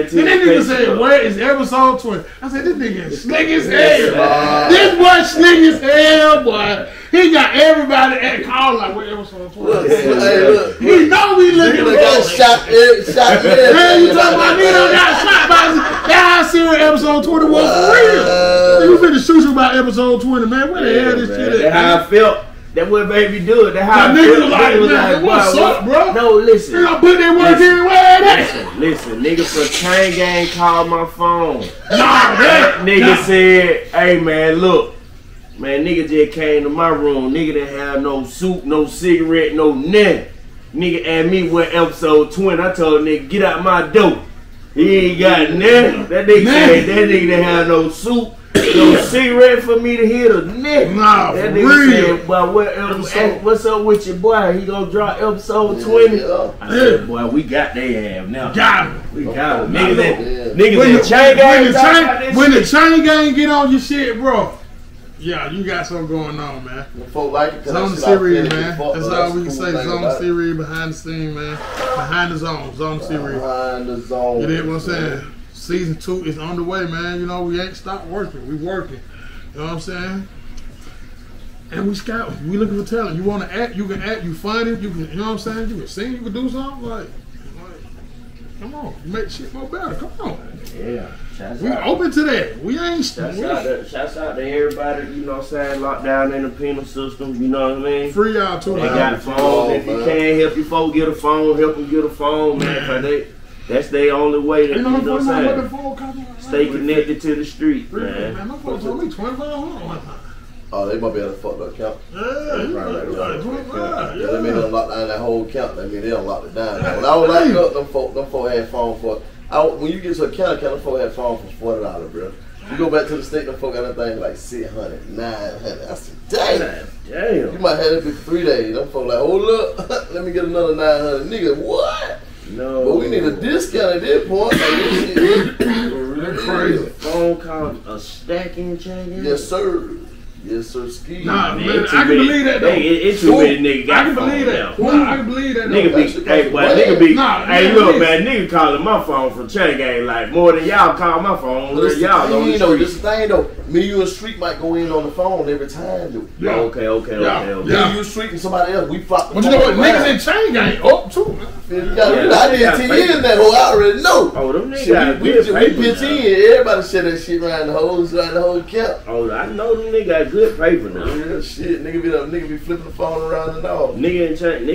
nigga said, where is episode 20? I said, this nigga is slick as hell. This boy slick as hell, boy. He got everybody at call like, where episode 20? Look. He know we looking for got shot. Man, you talking about me done got shot by that serious episode 20 was real. You finna shoot you by episode 20, man. Where the hell this shit at? That's how I felt. That what made me do it. That how niggas like, what's up, bro? No, listen. You put that work in where Listen, nigga from Chain Gang called my phone. Nigga said, hey man, look. Man, nigga just came to my room. Nigga didn't have no soup, no cigarette, no nothing. Nigga asked me what episode 20. I told nigga, get out my door. He ain't got nothing. That nigga said that nigga didn't have no soup. No cigarette for me to hit a nigga. That nigga said, boy, what's up with your boy? He gonna drop episode 20? I said, boy, we got their ass now. We got him. When the Chain Gang get on your shit, bro. Yeah, you got something going on, man. Zone series, man. That's all we can say. Zone series, behind the scene, man. Behind the zone. Zone series. Behind the zone. You know what I'm saying? Season 2 is on the way, man. You know, we ain't stopped working. We working. You know what I'm saying? And we scout. We looking for talent. You want to act, you can act. You funny. You can, you know what I'm saying? You can sing. You can do something. Like come on. Make shit more better. Come on. Yeah. We open to that. We ain't stopped. Shouts out to everybody, you know what I'm saying, locked down in the penal system. You know what I mean? Free y'all too. They got phones. If you can't help your folk get a phone, help them get a phone, man. That's the only way to, you know what I'm saying, stay connected to the street, man. Man, my phone told me $2,500 one time. Oh, they might be able to fuck that count. Yeah, they made them lock down that whole count. They mean they don't lock it down. When I was locked up, them folk had phone for when you get to a county, them folk had phone for $40, bro. You go back to the state, them folk got anything like 600, 900. I said, damn. Damn. You might have it for 3 days. Them folk like, oh look, let me get another 900. Nigga, what? No. But we need a discount at this point. Like, this crazy. Phone calls are stacking, changing. Yes, sir. Yes, sir. Ski. Nah, man, I can believe that though. It's too many niggas got phone now. I can believe that. Nigga be, hey, boy, nigga be. Hey, look, man, nigga calling my phone from Chang Gang like more than y'all call my phone. Y'all on the street. This thing though, me, you, and Street might go in on the phone every time, dude. Yeah. Okay. Me, you, Street, and somebody else, we flop. But you know what, niggas in Chang Gang up too. I did 10 years that whole. I already know. Oh, them niggas. We pitch in. Everybody said that shit around the hoes, around the whole camp. Oh, I know them niggas. Good paper now. Yeah, shit, nigga be flipping the phone around and all. Nigga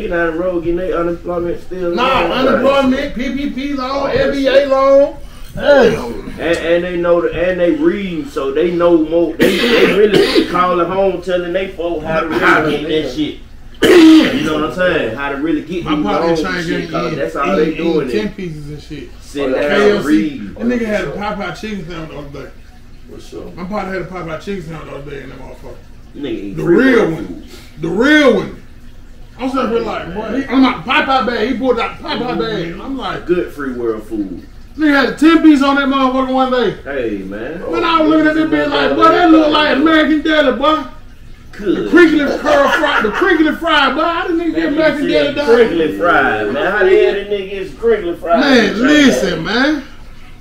down the road getting their unemployment still. Nah, unemployment, PPP loan, NBA loan. And they know and they read, so they know more. They really calling home, telling they folk how to really get that shit. You know what I'm saying? How to really get my partner trying to get that's all they doing. 10 pieces and shit. Sit down, read. That nigga had a Popeye chicken sandwich the other day. What's up? My partner had a Popeye chicken sandwich the other day in that motherfucker. Nigga, the real one. The real one. I'm sitting here like, boy, I'm like, Popeye bag. He pulled out the Popeye bag. And I'm like, good free world food. Nigga had a 10-piece on that motherfucker one day. Hey, man. When I was looking at this bitch like, boy, that look like American Deli, boy. Good. The crinkly fried, boy. How the nigga get American Deli done? Crinkly fried, man. How the hell the nigga gets crinkly fried? Man, listen, man.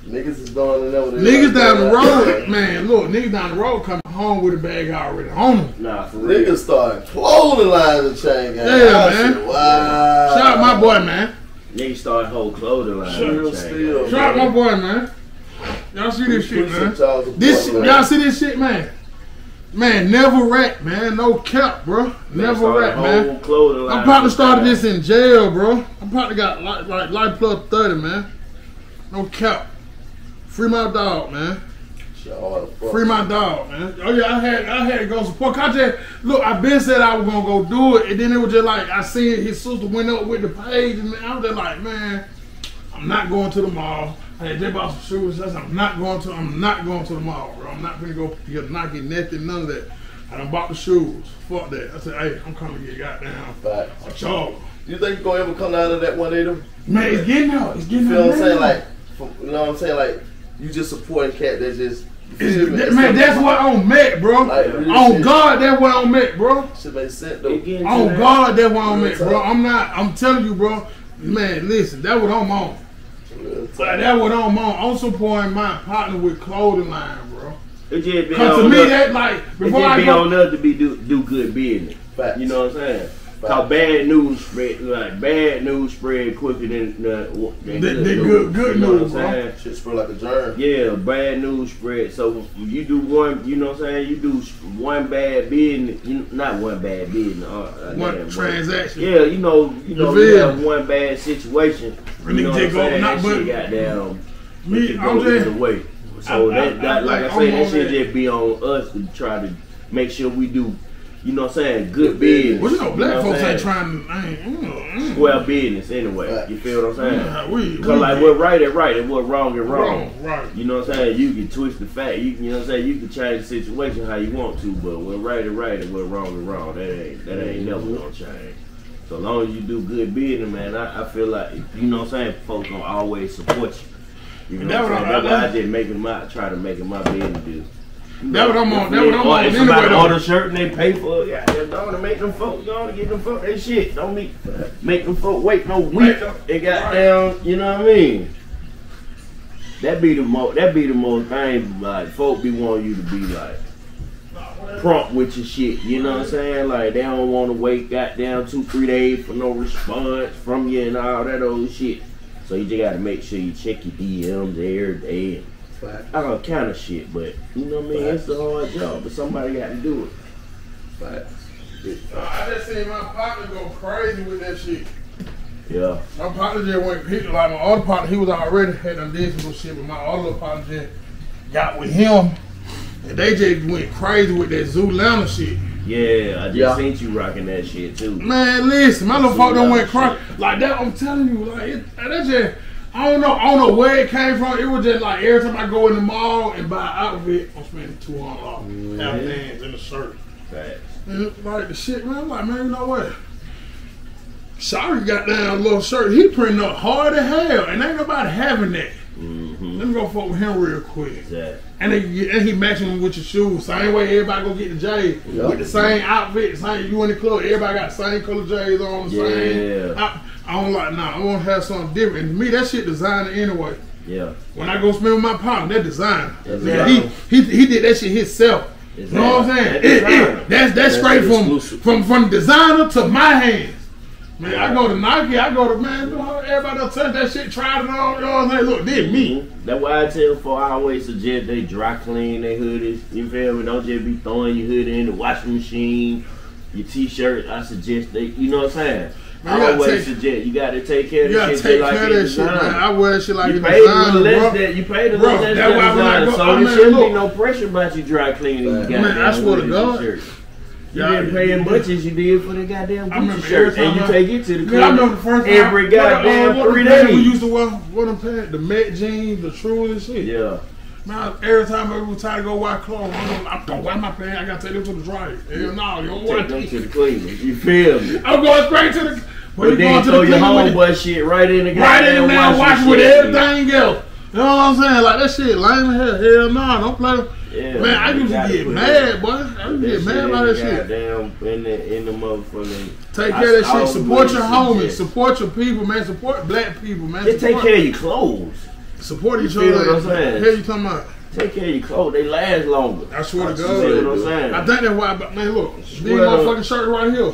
Niggas is going to niggas down the road, man. Look, niggas down the road coming home with a bag already on them. Nah, for real. Niggas start clothing lines and chain gang. Yeah, man. Wow. Shout out my boy, man. Niggas start whole clothing lines. Shout out my boy, man. Y'all see this shit, man. Y'all see this shit, man. Man, never rap, man. No cap, bro. Never rap, man. I'm probably started this in jail, bro. I'm probably got like life plus 30, man. No cap. Free my dog, man. Free my dog, man. Oh yeah, I had to go support. I just look. I been said I was gonna go do it, and then it was just like I seen his sister went up with the page, and I was just like, man, I'm not going to the mall. I had just bought some shoes. I said, I'm not going to the mall, bro. I'm not gonna go get Nike, nothing, none of that. I done bought the shoes. Fuck that. I said, hey, I'm coming to get goddamn a job. You think you gonna ever come out of that one, Adam? Man, it's getting out. It's getting out. You know what I'm saying? Like, you know what I'm saying? Like. You just supporting cat that just man, that's what I'm met, bro. Like, on God, that's what I'm met, bro. On God, that's what I'm met, bro. I'm telling you, bro. Man, listen, that's what I'm on. That's what I'm on. I'm supporting my partner with clothing line, bro. It just be on me, that like before I be on us to be do good business. You know what I'm saying? How bad news spread quicker than good you know news, what I'm saying? Shit spread like a germ. Yeah, bad news spread. So you do one, you know what I'm saying? You do one bad business, not one bad business. One transaction. Yeah, you have one bad situation. You know what I'm saying? That shit got down. Me, I'm just. So that, like I say, that shit just be on us to try to make sure we do. You know what I'm saying? Good business. Well, you know, black folks ain't trying to square business anyway. Right. You feel what I'm saying? Yeah, because like we're right and right and we're wrong and wrong. Right. You know what I'm saying? You can twist the fact. You know what I'm saying? You can change the situation how you want to, but we're right and right and we're wrong and wrong. That ain't never gonna change. So long as you do good business, man, I feel like, you know what I'm saying, folks gonna always support you. You know what I'm saying? That's why I just try to make it my business deal. That what I'm on. That what I'm on. If somebody order a shirt and they pay for it, yeah, don't make them folks go to get them folk. That shit don't make them folk wait no week. It got down. You know what I mean? That be the most thing. Like folk be wanting you to be like prompt with your shit. You know what I'm saying? Like they don't want to wait. Got down 2-3 days for no response from you and all that old shit. So you just got to make sure you check your DMs every day. I don't count shit, but you know what I mean? It's a hard job, but somebody got to do it. I just seen my partner go crazy with that shit. Yeah. My partner just went, like my other partner, he was already had done this little shit, but my other partner just got with him. And they just went crazy with that Zoolander shit. Yeah, I just seen you rocking that shit too. Man, listen, my little folk done went crazy. Like that, I'm telling you, like that just, I don't know where it came from. It was just like every time I go in the mall and buy an outfit, I'm spending $200 out hands in a shirt. Facts. And like the shit, man, I'm like, man, you know what? Sorry, goddamn little shirt. He printing up hard as hell, and ain't nobody having that. Mm-hmm. Let me go fuck with him real quick. Exactly. And he matching him with your shoes. Same way everybody go get the J's with the same outfit. Same you in the club. Everybody got the same color J's on. Same. I don't like. Nah, I want to have something different. And to me, that shit designer anyway. Yeah. When I go spend with my partner, that designer. He did that shit himself. Exactly. You know what I'm saying? That's straight from designer to my hands. Man, I go to Nike, I go to, man, everybody done touched that shit, tried it on, you know what I'm saying? Look, did me. That's why I tell folk, I always suggest they dry clean their hoodies, you feel me? Don't just be throwing your hoodie in the washing machine, your t-shirt, I suggest they, you know what I'm saying? Man, I always suggest you gotta take care of that shit. You gotta take care of that shit, man. I wear shit like you paid a little less that. You paid a little less that. So there shouldn't be no pressure about you dry cleaning your goddamn hoodie. Man, I swear to God. You didn't pay as much as you did for the goddamn Gucci shirt, and you take it to the club. I know the first time every goddamn 3 days. We used to wear what I'm paying, the Met jeans, the True and shit. Yeah. Man, every time I was tired to go wash clothes, I'm going, where am I paying? I gotta take them to the dryer. Hell no, you don't want to take them to the Cleveland. You feel me? I'm going straight to the. But then you throw your homeboy shit right in the goddamn right in there, washing with everything else. You know what I'm saying? Like that shit lame as hell. Hell no, don't play them. Yeah, man, I used to get mad, boy. I used to get mad about that shit. Goddamn, in the motherfucking. Take care of that shit. Support your homies. Support your people, man. Support black people, man. Just take care of your clothes. Support each other. What I'm saying? Here you talking about. Take care of your clothes. They last longer. I swear to God. You know what I'm saying? I think that's why. Man, look, this motherfucking shirt right here.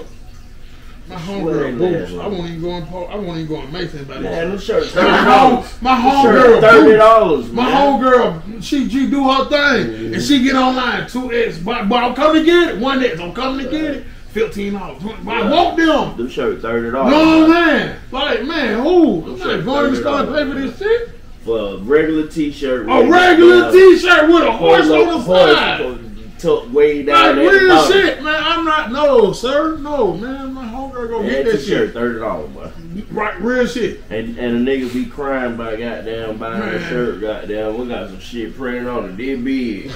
My homegirl boots. I won't even go in. I won't even go in Mason by that. Man, shirt. My homegirl $30. My homegirl, she do her thing, and she get online 2X. But I'm coming to get it. 1X. I'm coming to get it. $15. I want them. Them shirt $30. No man, like man, who? I'm not going to start paying for this shit. For a regular T-shirt. A regular T-shirt with a horse on the side. Tucked way down there. Like real shit, man. I'm not. No, sir. No, man. My homegirl gonna get that shit. $30, bro. Right, real shit. And a nigga be crying by goddamn buying a shirt. Goddamn, we got some shit printed on it. Dead big.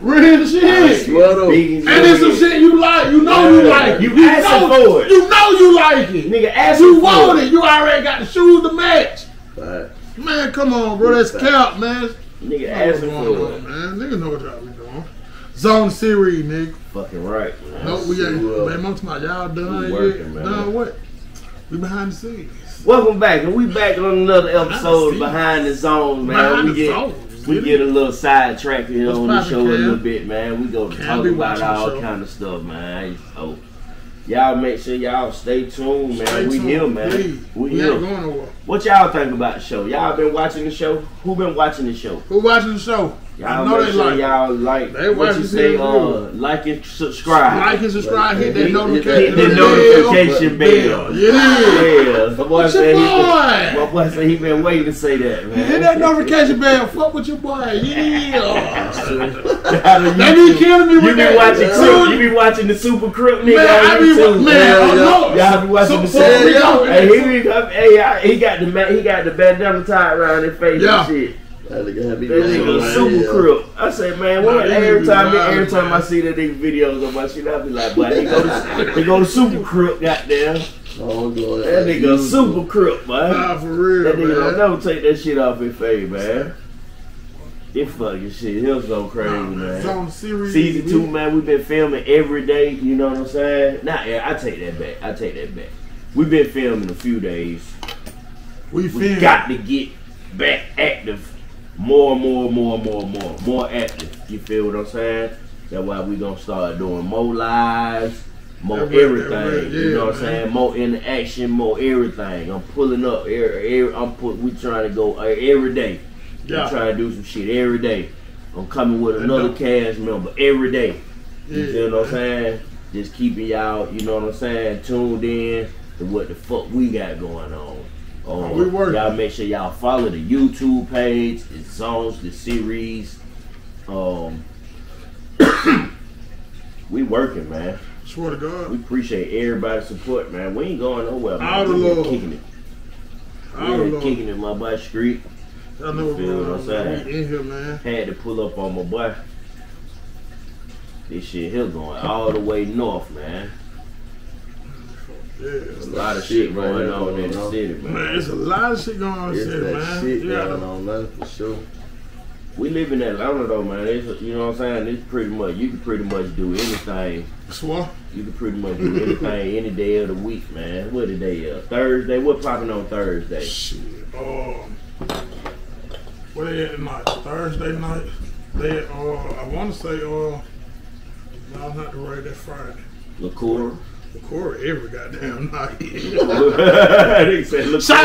Real shit. And it's some shit you like. You know you like it. You asking for it. You know you like it. Nigga, ask you want it. You already got the shoes to match. Right. Man, come on, bro. That's cap, man. Nigga, asking for it, man. Nigga know what y'all be doing. Zone series, nigga. Fucking right, man. No, we ain't. Man, most of my y'all done working, man. Done what? We behind the scenes. Welcome back, and we back on another episode of Behind the Zone, man. We get a little sidetracked here on the show a little bit, man. We go talk about all kind of stuff, man. So y'all make sure y'all stay tuned, man. We here, man. We here. What y'all think about the show? Y'all been watching the show? Who been watching the show? Who watching the show? Y'all make sure y'all like what you say, like and subscribe. Like and subscribe, hit that notification. Hit that notification bell. Yeah. My boy said he been waiting to say that, man. Hit that notification bell. Fuck with your boy. Yeah. They be killing me with that. You be watching the Super Crip nigga. Man, I be watching, man. Y'all be watching the Super Crip. Hey, he got the bandana tied around his face and shit. That nigga Super Crip. I say, man, every time I see that nigga videos on my shit, I be like, boy, he go to Super Crip, goddamn. Oh, God. That nigga Super Crip, man. Nah, for real, that nigga don't never take that shit off his face, man. It fucking shit, he was so crazy, man. Season 2, man, we've been filming every day, you know what I'm saying? I take that back. We've been filming a few days. We got to get back active. More active. You feel what I'm saying? That's why we gonna start doing more lives, more everything. You know what I'm saying? More interaction, more everything. I'm pulling up. We trying to go every day. We trying to do some shit every day. I'm coming with another cast member every day. You feel what I'm saying? Just keeping y'all, you know what I'm saying, tuned in to what the fuck we got going on. Y'all make sure y'all follow the YouTube page. It's Zones the Series. We working, man. Swear to God. We appreciate everybody's support, man. We ain't going nowhere, man. Out of love. Kicking it. Out of love. Kicking it, my boy, street. I know what I'm saying. Had to pull up on my boy. This shit here going all the way north, man. Yeah, there's a lot of shit going on in the city, man. Man, there's a lot of shit going on in the city, man. Shit going on, man, for sure. We live in Atlanta, though, man. It's, you know what I'm saying? It's pretty much, you can pretty much do anything. Swap? You can pretty much do anything any day of the week, man. What the day of? Thursday? What popping on Thursday? Shit. What they at night? Thursday night? They, I want to say, no, not the right, that Friday. LaCour? LaCour every goddamn night. Shout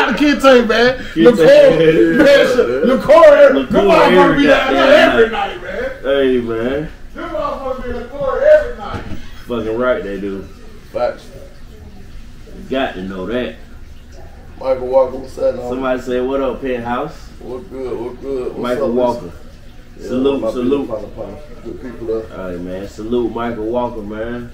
out to Kente, man. LaCour, come on, motherfucker, be down there every night, man. Hey, man. Them motherfuckers be LaCour every night. Fucking right, they do. Facts. You got to know that. Michael Walker, what's that? Somebody say, what up, Penthouse? What's good, what's good? Michael Walker. Salute, salute. Good people up. All right, man. Salute Michael Walker, man.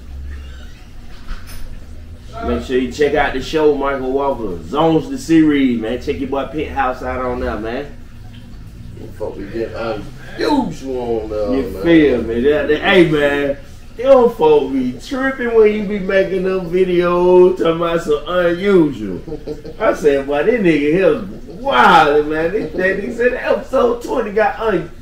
Make sure you check out the show, Michael Walker. Zones the Series, man. Check your boy Penthouse out on that, man. Fuck, we get unusual on that. You feel me? Hey, man. Them folk be tripping when you be making them videos talking about some unusual. I said, boy, this nigga here is wild, man. This nigga said episode 20 got unusual.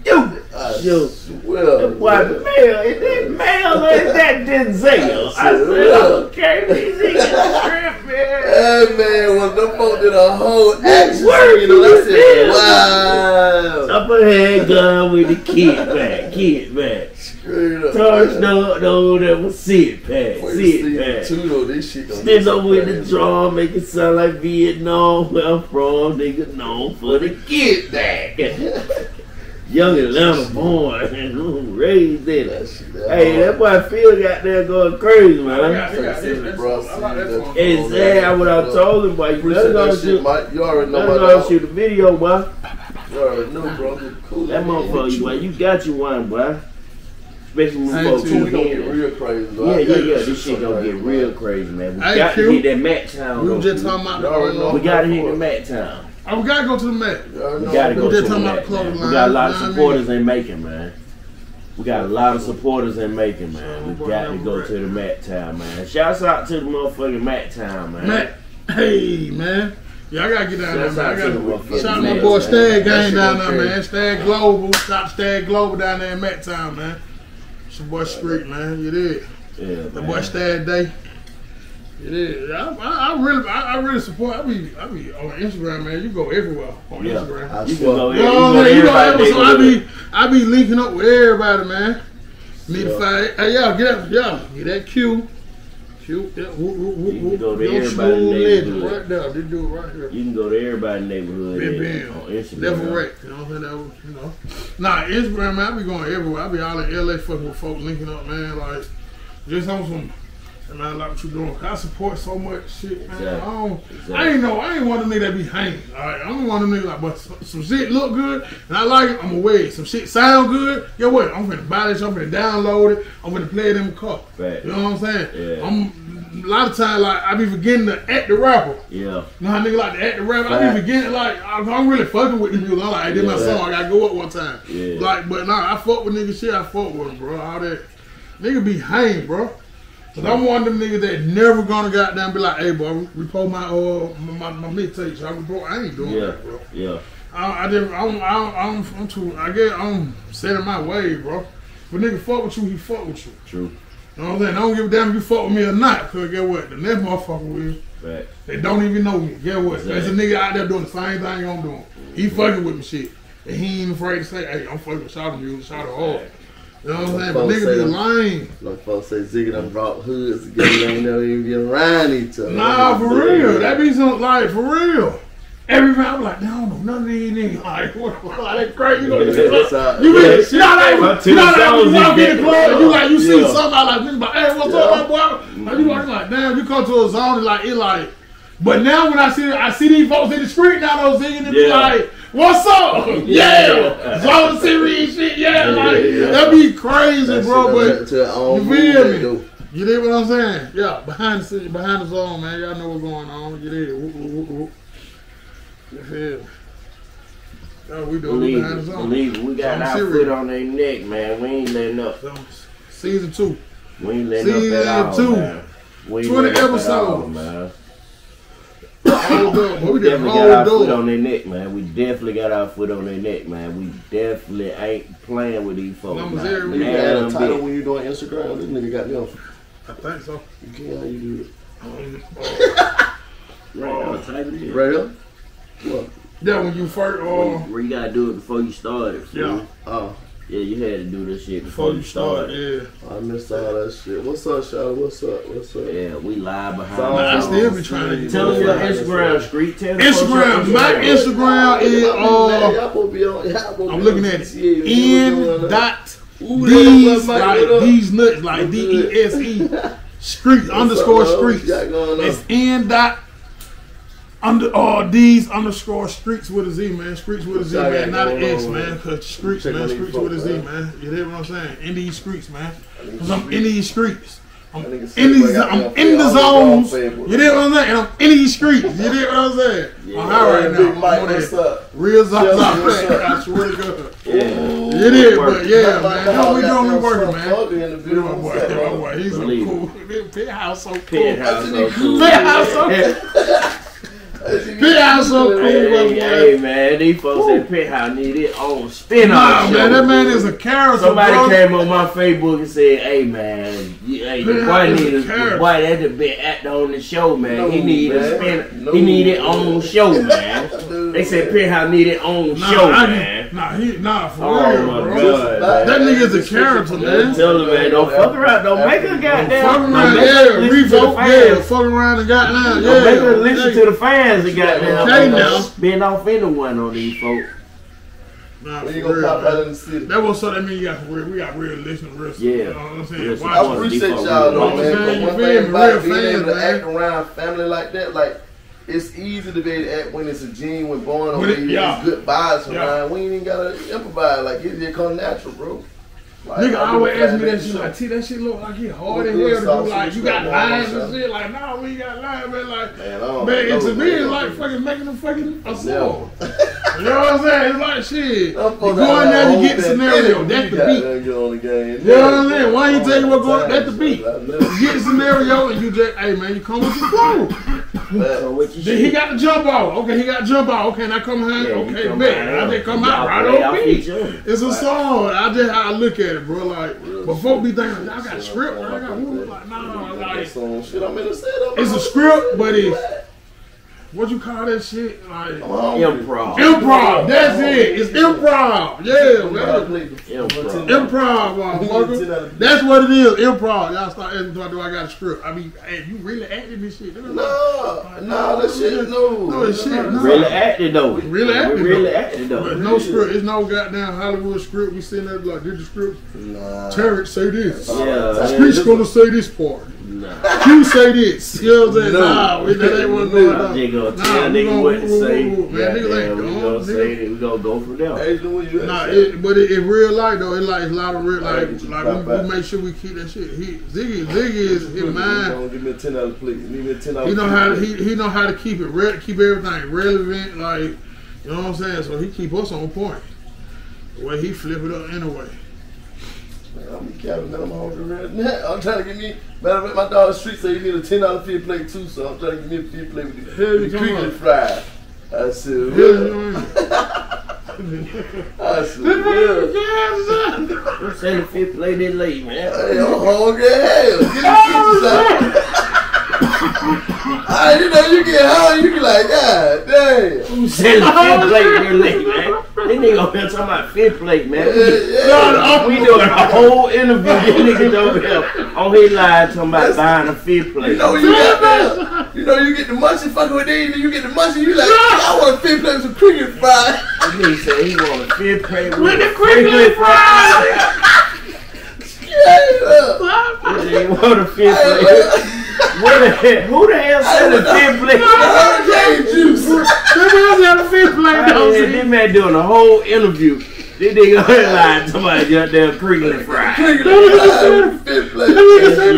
I swear. That boy, male, is that male or is that Denzel? I said, okay, these niggas tripping. Hey, man, when them folk did a whole action scene, I said, wow. Up a handgun with the kid back. Touch no, that was sit pad. Stand over with the drum, make it sound like Vietnam. Where I'm from, nigga known for the get back. Young Atlanta born and raised in it. Hey, that boy Phillie got there going crazy, man. Exactly what I told him, boy. You already know I shoot the video, boy. You already know, bro. That motherfucker, boy. You got your one, boy. Especially when we gonna get real crazy. Yeah. This shit gonna get real crazy, man. We got to hit that mat town. We just talking about the. We gotta hit the mat town. Oh, we gotta go to the mat. We gotta go to the mat. We got a lot of supporters in Macon, man. We got to go to the mat town, man. Shouts out to the motherfucking mat town, man. Hey, man. Y'all gotta get down there, man. Shout out my boy Stag Gang down there, man. Stag Global. Stop Stag Global down there in mat town, man. Your boy Street, man, you did. Yeah, the boy Stag Day. It is. I really support. I be on Instagram, man. You go everywhere on Instagram. I be linking up with everybody, man. Need to find. Hey, y'all get up, y'all get that cue. You can go to everybody's neighborhood. Right there. They do it right here. You can go to everybody's neighborhood. On Instagram. Left and right. You know what I'm saying? You know. Nah, Instagram, man, I be going everywhere. I be all in LA fucking with folks linking up, man. Like, just on some. And I like what you doing. I support so much shit, man. Exactly. I ain't one of them niggas that be hanging. All right, I'm one of them niggas like, but some shit look good and I like it, I'm gonna wear it. Some shit sound good, yo, what? I'm finna buy this, I'm finna download it, I'm finna play it in my car. Right. You know what I'm saying? Yeah. A lot of times, like, I be forgetting to act the rapper. Yeah. You know how niggas like to act the rapper? Right. I be forgetting, like, I'm really fucking with the music. I'm like, I did my song, I gotta go up one time. Yeah. Like, but nah, I fuck with niggas shit, I fuck with them, bro. All that. Nigga be hanging, bro. Cause I'm one of them niggas that never gonna goddamn be like, hey, bro, report my mixtapes. I ain't doing that, bro. Yeah. I'm setting my way, bro. But nigga fuck with you, he fuck with you. True. You know what I'm saying? I don't give a damn if you fuck with me or not. Cause get what? The next motherfucker will. Right. They don't even know me. Get what? Exactly. There's a nigga out there doing the same thing I'm doing. He fucking with me shit. And he ain't even afraid to say, hey, I'm fucking with Charlotte, you Charlotte hard. You know what I'm saying? But nigga be lying. Like folks say, Ziggy done brought hoods together, they ain't never even get around each other. Nah, for real. That be something like, for real. Everybody, I'm like, I don't know none of these niggas. Like, what? That's crazy. You know what I'm saying? You be, you walk in the club, you like, you see somebody like, hey, what's up, my boy? You walking like, damn, you come to a zone, and like, it like, but now when I see these folks in the street now, those Ziggy, they be like, What's up? Yeah. Zones series shit, yeah. Like, that'd be crazy, that bro. But you feel me? You did what I'm saying? Yeah, behind the scene, behind the zone, man. Y'all know what's going on. You did. Whoop, whoop, whoop. You feel me? Yeah, we do it behind the zone. Believe it. We got our foot on their neck, man. We ain't letting up. Season 2. We ain't letting up at all, man. 20 episodes. All, man. We definitely got our foot on their neck, man. We definitely got our foot on their neck, man. We definitely ain't playing with these folks. You got a title when you go on Instagram. This nigga got them. I think so. You can't. How you do it? Right up. What? Yeah, when you first. Where you gotta do it before you started. Yeah. Yeah, you had to do this shit before you started. Yeah. I missed all that shit. What's up, Charlotte? What's up? What's up? Yeah, we live behind. I still be trying to tell us your Instagram, Street. Tell Instagram. My Instagram is I'm looking at it. N.D.these nuts like DESE Street underscore Streets. It's N.these_streets with a Z, man. Streets with a Z, man. Not an X, man. Cause streets, man. Streets with a Z, man. You hear what I'm saying? In these streets, man. Cause I'm in these streets. I'm in the zones. You hear what I'm saying? And I'm in these streets. You hear what I'm saying? I'm high right now. What's up? Real zones. I swear to God. You did, but yeah, man. How we doing? We working, man. He's so cool. Penthouse so cool. Penthouse so cool. Penthouse so cool, hey man, these folks at Penthouse need their own spin on the show. That man is a character. Somebody came on my Facebook and said, "Hey man, the boy that had been acting on the show, man. No, he need a spin. No, he need his own show, man." They said Penthouse need his own show, man. Nah, for real, bro. That nigga is a character, man. Tell him, man, don't fuck around. Don't make her goddamn. Fuck around and goddamn. Don't make her listen to the fans. Goddamn, spin off anyone on these folks. Nah, we gonna pop out in the city. That was so that means we got real listeners, real you know what I'm saying? I appreciate y'all though, man. One thing about being able to act around family like that, like it's easy to be able to act when it's a genuine born on these good vibes from mine. We ain't even gotta improvise, like it just come natural, bro. Like, nigga always ask me that shit, like, T, that shit look like it hard in here to do, like, you got lines and shit, like, nah, we got lines, man, like, man, to me, it's like fucking making a fucking song. You know what I'm saying? It's like, shit, you go in there, you get scenario, that's the beat. You know what I'm saying? Why ain't you tell you what's going on? That's the beat. You get scenario, and you just, hey, man, you come with your flow. Then he got to jump off. Okay, he got to jump off. Okay, now come home. Okay, man, I just come out right on beat. It's a song. I just how I look at it, bro. Like, but folk be thinking, I got a script. I got moves. Like, nah, like, it's a script, but it's. What you call that shit? Like improv. Improv. That's it. It's improv. Yeah, man. Improv. That's what it is. Improv. Y'all start asking, do I got a script? I mean, hey, you really acted this shit? No, that shit. Really acted though. But no script. It's no goddamn Hollywood script. We sitting there like, did the script? Nah. Tarek say this. Yeah. Street's gonna say this part. Nah. You say this. You know what I'm saying? Nah, that ain't what's going on. They gonna tell nigga what to say. We gonna go from there. But in real life though, it's like a lot of real life. Like we make sure we keep that shit. Ziggy is in mind. Give me a $10, please. Give me a $10. He know how to keep it. Keep everything relevant. Like you know what I'm saying. So he keep us on point. The way he flip it up anyway. I'm trying to get me, but my dog Street said you need a $10 fish plate too, so I'm trying to get me a fish plate with the creaky fry. I said, I said, the fish plate didn't leave, man. I'm hungry as hell. Get the pizza I didn't know you get hungry, you be like, God damn. Who said the fish plate didn't leave, man? This nigga over here talking about fifth plate, man. We doing a whole interview. This nigga over here on his line talking about buying a fifth plate. You know you get the munchie fucking with these, and you get the munchie, you like, I want a fifth plate with some cricket fries. That nigga said he want a fifth plate with the cricket fries. Yeah, he want a fifth plate. Who the hell said a fifth plate? Hurricane juice. got a fish like those. This man doing a whole interview. This nigga lying. Somebody got there crinkling fried. That nigga said That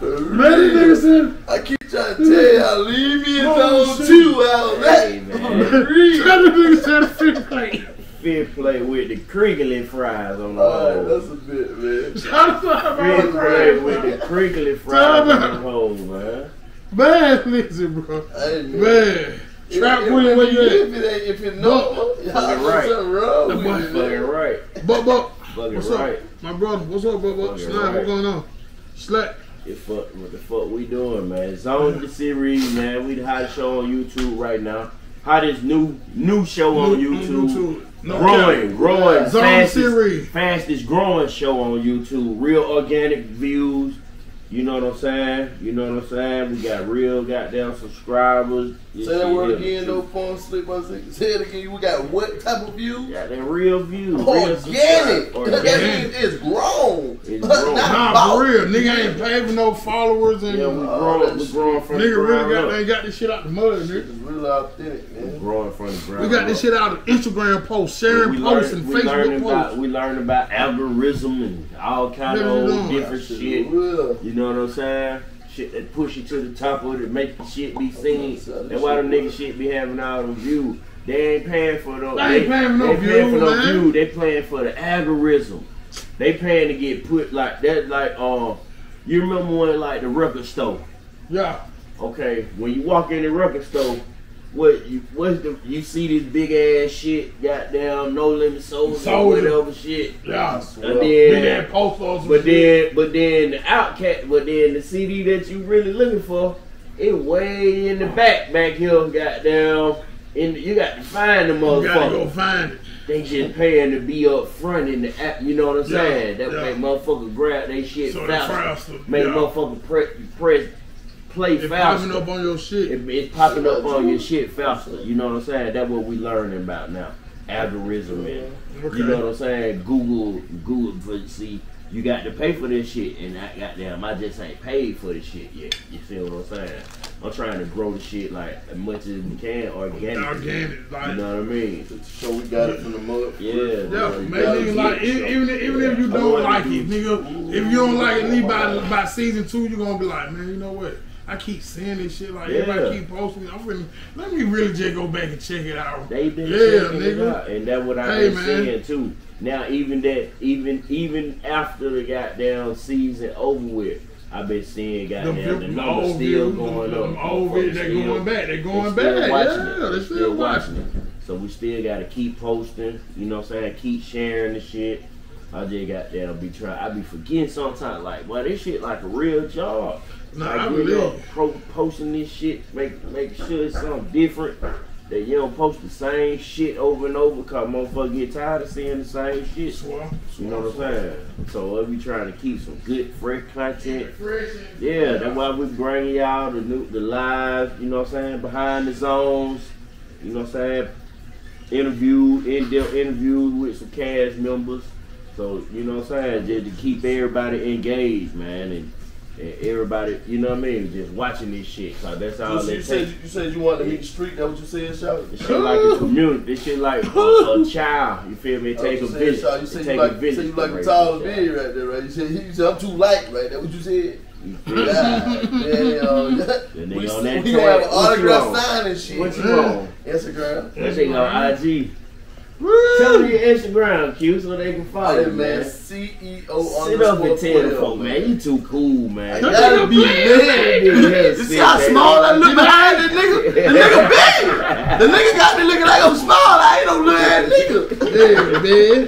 nigga said, man, I keep trying to tell y'all, leave me alone too, out man. That nigga said fish plate with the crinkly fries on the hole. That's a bit, man. Fish plate with the crinkly fries on the hole, man. Man, listen, bro. Man. Trap win where you at. If you know, y'all right. Fucking right. Bubba. What's up? My brother. What's up, Bubba? Slap, what's going on? Slap. What the fuck we doing, man? Zones the Series, man. We the hottest show on YouTube right now. Hottest new show on YouTube. No growing. Yeah. Fastest growing show on YouTube. Real organic views. You know what I'm saying? We got real goddamn subscribers. Say that word again, no phone sleep on it. Say it again. We got what type of views? Yeah, that real views. Organic. That means it's grown. It's grown. Nah, for real. Nigga ain't paid for no followers. And yeah, we growing from the ground. Nigga really got this shit out the mud, nigga. It's real authentic, man. We growing from the ground. We got this shit out of Instagram posts, sharing posts, and Facebook posts. We learned about algorithm and all kind of different shit. You know what I'm saying? Shit that push you to the top of it, make the shit be seen. That's why them niggas shit be having all them views. They ain't paying for no views. They ain't paying for no views. They paying for the algorithm. They paying to get put like that. Like, you remember when like the record store? Yeah. Okay, when you walk in the record store, you see this big ass shit, goddamn No Limit Soldier or whatever shit. Yeah, I swear. But then the CD that you really looking for, it way in the back here, goddamn. And you got to find the motherfucker. You gotta go find it. They just paying to be up front in the app. You know what I'm saying? That make motherfucker grab they shit faster. Make motherfucker press. It's faster. Popping up on your shit. It's popping up on your shit faster. You know what I'm saying? That's what we learning about now. Algorithm, okay. You know what I'm saying? Google. See, you got to pay for this shit, and I just ain't paid for this shit yet. You see what I'm saying? I'm trying to grow the shit like as much as we can, organic. Like, you know what I mean? So we got it from the mud. Even if you don't like it, nigga. If you don't like it, by season 2, you gonna be like, man, you know what? I keep seeing this shit like everybody keep posting. Let me really just go back and check it out. They been checking it out, and that's what I been seeing too. Now even after the goddamn season over with, I been seeing goddamn the numbers still going up. They're going back. They're still watching it. So we still gotta keep posting. You know what I'm saying? Keep sharing the shit. I just goddamn be trying. I be forgetting sometimes. Like, boy, this shit like a real job. Nah, like, you know, posting this shit, make sure it's something different, that you don't post the same shit over and over, cause motherfucker get tired of seeing the same shit. You know what I'm saying? So we trying to keep some good, fresh content. Yeah, that's why we bringing y'all the live, you know what I'm saying, behind the zones, you know what I'm saying, in-depth interviews with some cast members. So, you know what I'm saying, just to keep everybody engaged, man, and everybody, you know what I mean, just watching this shit. So that's all they said. You said you wanted to meet the street. That what you said, Charlotte? This shit like a community. This shit like a child. You feel me? It takes a village. You said you like a tall beard right there, right? You said I'm too light, right? That what you said? We gonna have an autograph sign and shit. What you on? Instagram. That nigga on IG. Tell me your Instagram, Q, so they can follow you, man. CEO. Sit up and tell the folk, man. You too cool, man. You gotta be big. You see how small I look behind this nigga? The nigga big. The nigga got me looking like I'm small. I ain't no little ass nigga. Yeah, man.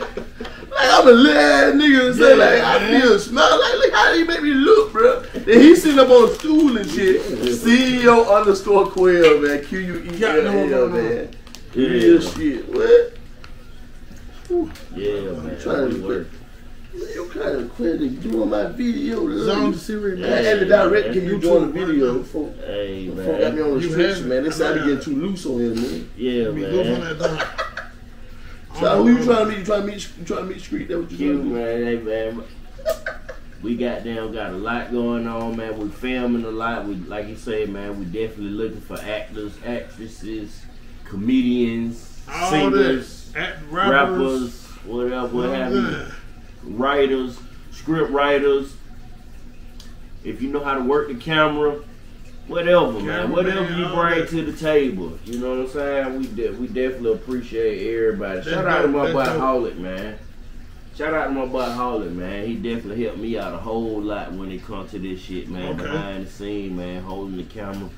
Like, I'm a little ass nigga. So like, I feel smell. Like, look how he make me look, bro. And he sitting up on a stool and shit. CEO_Quell, man. QUELL, man. Real shit. What? Ooh. Yeah, man. I'm trying to quit. You kind of quit doing my video. Zones the Series, man. I had to direct you doing the video before. Hey, man. Before I got me on the streets, man. This time to get too loose on here, man. Yeah, man. So who you trying to meet? You trying to meet street? That what you doing, man? Hey, man. We got a lot going on, man. We filming a lot. We, like you said, man, we definitely looking for actors, actresses, comedians, all singers, rappers, whatever, what have you, writers, script writers. If you know how to work the camera, whatever, man, whatever you bring to the table, you know what I'm saying? We definitely appreciate everybody. Shout out to my boy Hollick, man. Shout out to my boy Hollick, man. He definitely helped me out a whole lot when it comes to this shit, man. Okay. Behind the scene, man, holding the camera.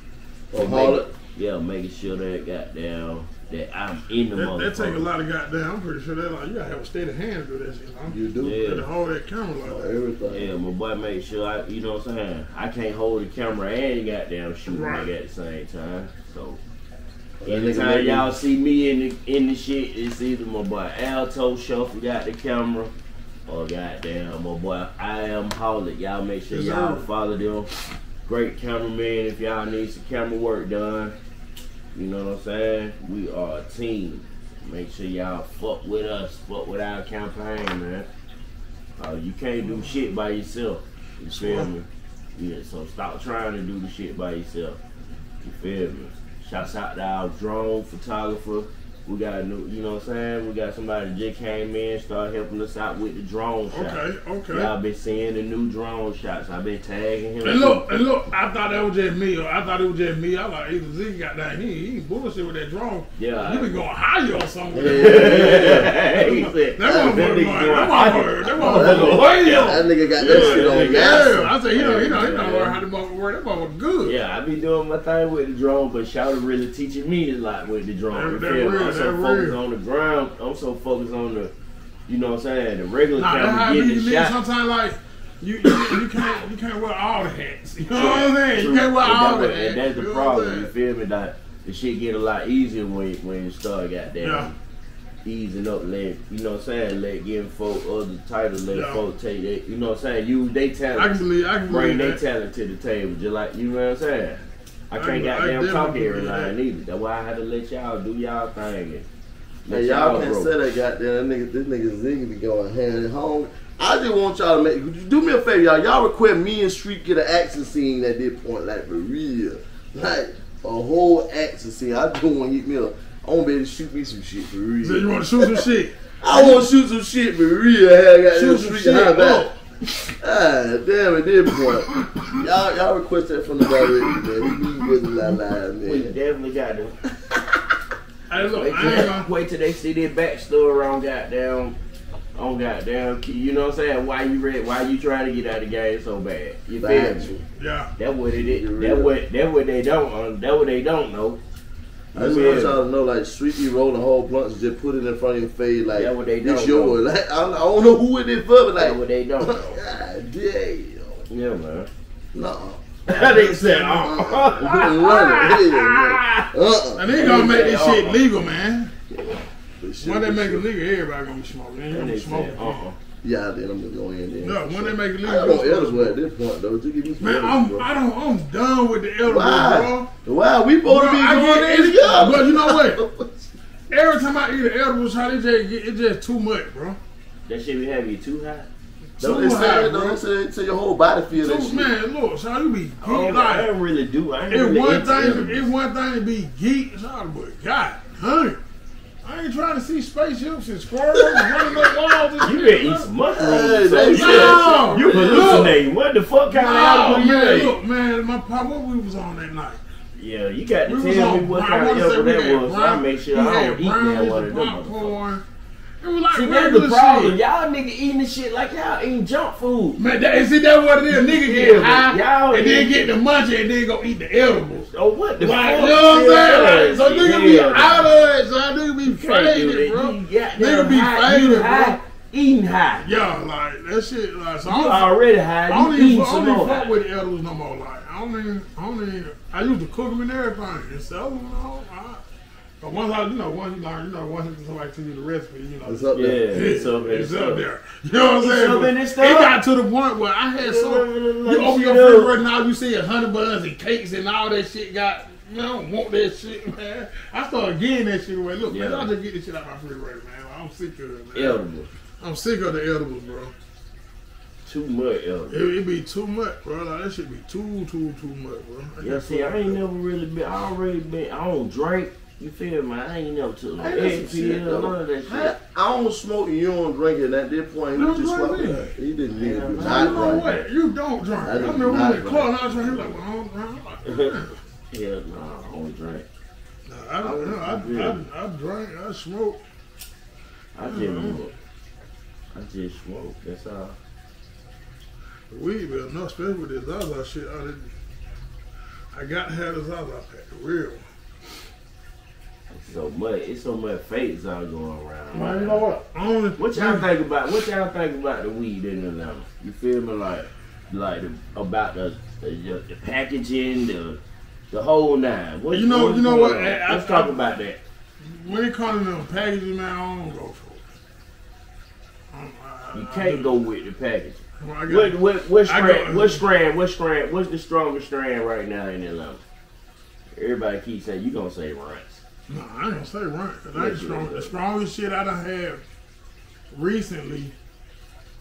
Oh, Hollick? Yeah, making sure that goddamn that I'm in the motherfucker. That take a lot of goddamn. I'm pretty sure that like you gotta have a steady hand to do that shit. You do. Yeah. To hold that camera like that. Everything. Yeah, my boy made sure I, you know what I'm saying. I can't hold the camera and goddamn shooting right at the same time. So anytime y'all see me in the shit, it's either my boy Alto Shuffle got the camera, or goddamn my boy I Am Hollick. Y'all make sure y'all follow them. Great cameraman. If y'all need some camera work done, you know what I'm saying? We are a team. Make sure y'all fuck with us, fuck with our campaign, man. You can't do shit by yourself. You feel me? Yeah, so stop trying to do the shit by yourself. You feel me? Shouts out to our drone photographer. We got a new, you know what I'm saying? We got somebody that just came in, started helping us out with the drone shots. Okay. Y'all been seeing the new drone shots. I've been tagging him. And look, I thought that was just me. I like, Z got that. He ain't bullshit with that drone. Yeah. You been going higher or something. Yeah. He said, that motherfucker going. That nigga got that shit on gas. Yeah. I said, he don't learn how to work. That motherfucker good. Yeah, I be doing my thing with the drone, but Charlotte really teaching me a lot with the drone. I'm so focused on the ground. I'm so focused on the, you know what I'm saying, the regular camera getting the shot. Sometimes like you can't wear all the hats. You know what I'm saying? You can't wear all the hats. That's the problem. You feel me? That the shit get a lot easier when you start goddamn easing up. Let you know what I'm saying. Let giving folk other titles. Let folk take that. You know what I'm saying. Use they talent. Bring their talent to the table. Just like you know what I'm saying. I can't goddamn talk every line either. That's why I had to let y'all do y'all thing. Hey, y'all can't say that goddamn. This nigga Ziggy be going hand at home. I just want y'all to make. Do me a favor, y'all. Y'all request me and Street get an action scene at this point, like for real, like a whole action scene. I do want to hit me up. I want to be able to shoot me some shit for real. So you want to shoot some shit? I want to shoot some shit for real. Hell, goddamn Street high back. God damn it, this point. Y'all request that from the director, man. We definitely got them. Hey, look, wait till they see their backstory on goddamn. You know what I'm saying? Why you trying to get out of the game so bad? You feel me? Yeah. That what it is. That what they don't know. I just want y'all to know, like, Streaky rolling whole blunts and just put it in front of your face, like, yeah, it's yours. Like, I don't know who it is for, but, like, yeah, what they don't know. God damn. Yeah, man. No. That ain't said, and they gonna make this shit legal, man. When they make it legal, everybody gonna be smoking. They gonna be smoking. Yeah, then I'm gonna go in there. No, when they make it legal, I don't elsewhere at this point though. You give me some I'm done with the elderwood, bro. Wow, we both be going there together. But you know what? Every time I eat an elderwood shot, it's just too much, bro. That shit be heavy, too hot. Don't say it to your whole body feel that shit. Man, look, shawty, you be geek. I don't really do. It's one thing to be geek, shawty, but god honey. I ain't trying to see spaceships and squirrels running up walls. And you been eating some mushrooms. No, you hallucinating. What the fuck kind of man? Look, man, my pop what we was on that night. Yeah, you got to tell me what kind of elbow that was. I make sure I don't eat that one of them. It was like, see, that's the problem. Y'all nigga eating this shit like y'all eating junk food. Man, that's what it is. Nigga get high and then get the munchie and then go eat the edibles. Oh, what the fuck? You know what I'm saying? So nigga be out of it. So nigga be faded, bro. Nigga be faded, bro. Eating high. Yeah, like, that shit, like, so I'm already high. I don't even fuck with the edibles no more. Like, I don't even, I used to cook them and everything and sell them and all. But once you learn, somebody tell you the recipe, you know. It's up there. Yeah, it's up there. You know what I'm saying? It got to the point where I had you open your refrigerator and all you see is honey buns and cakes and all that shit got, man, I don't want that shit, man. I started getting that shit away. Look, man, I'll just get this shit out of my refrigerator, man. I'm sick of it, man. I'm sick of the edibles, bro. too much, yo. It be too much, bro. Like, that shit be too much, bro. Yeah, see, I ain't never really been, I don't drink. You feel me? I ain't never took like APL, none of that shit. I don't smoke and you don't drink it. At this point, you just smoke it. He didn't need it. You don't drink. I remember when the club, I was drinking, like, I don't drink. Hell no, I don't drink. I don't know. I drank, I smoked. I just smoke. That's all. We been enough special with this Zaza shit. I got to have the Zaza pack, the real one. So much, it's so much fakes all going around. Man, you know what y'all think about? What y'all think about the weed in Atlanta? You feel me? Like about the packaging, the whole nine. What, you know what? Let's talk about that. When it comes to the packaging, man, I don't go for it. You can't go with the packaging. Well, what's the strongest strand right now in Atlanta? Everybody keeps saying you gonna say Runts. No, I ain't gonna say Runt, because I ain't strong. The strongest shit I done had recently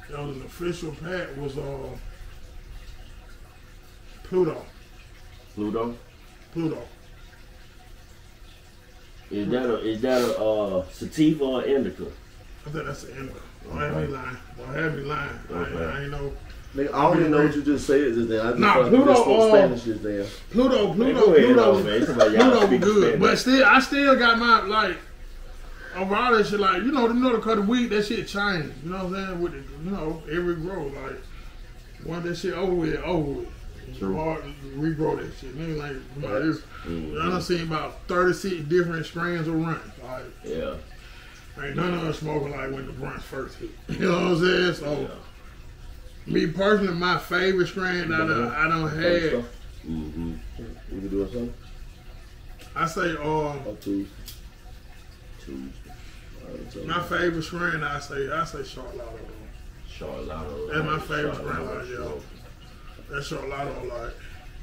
that was an official pack was Pluto. Pluto? Pluto. Is that a sativa or indica? I think that's an indica. Don't have me lying. Don't have me lying. Okay. I ain't know. Nigga, I don't even know what you just said just then. I just Pluto Spanish just then. Pluto be good. Spanish. But still, I still got my, like, overall that shit, like, the cut of weed, that shit changed. You know what I'm saying? With the, every grow, like, once that shit over with. True. Hard to regrow that shit. Nigga, like, I done seen about 36 different strands of Runt. Like, yeah. Ain't none of us smoking like when the Runt first hit. You know what I'm saying? So. Yeah. Me personally, my favorite strand I don't have. Mm-hmm. We can do it something. I say Tuesday. My favorite strand I say Charlotte. Charlotte. That's my favorite strand, like yo. That's Charlotte, like.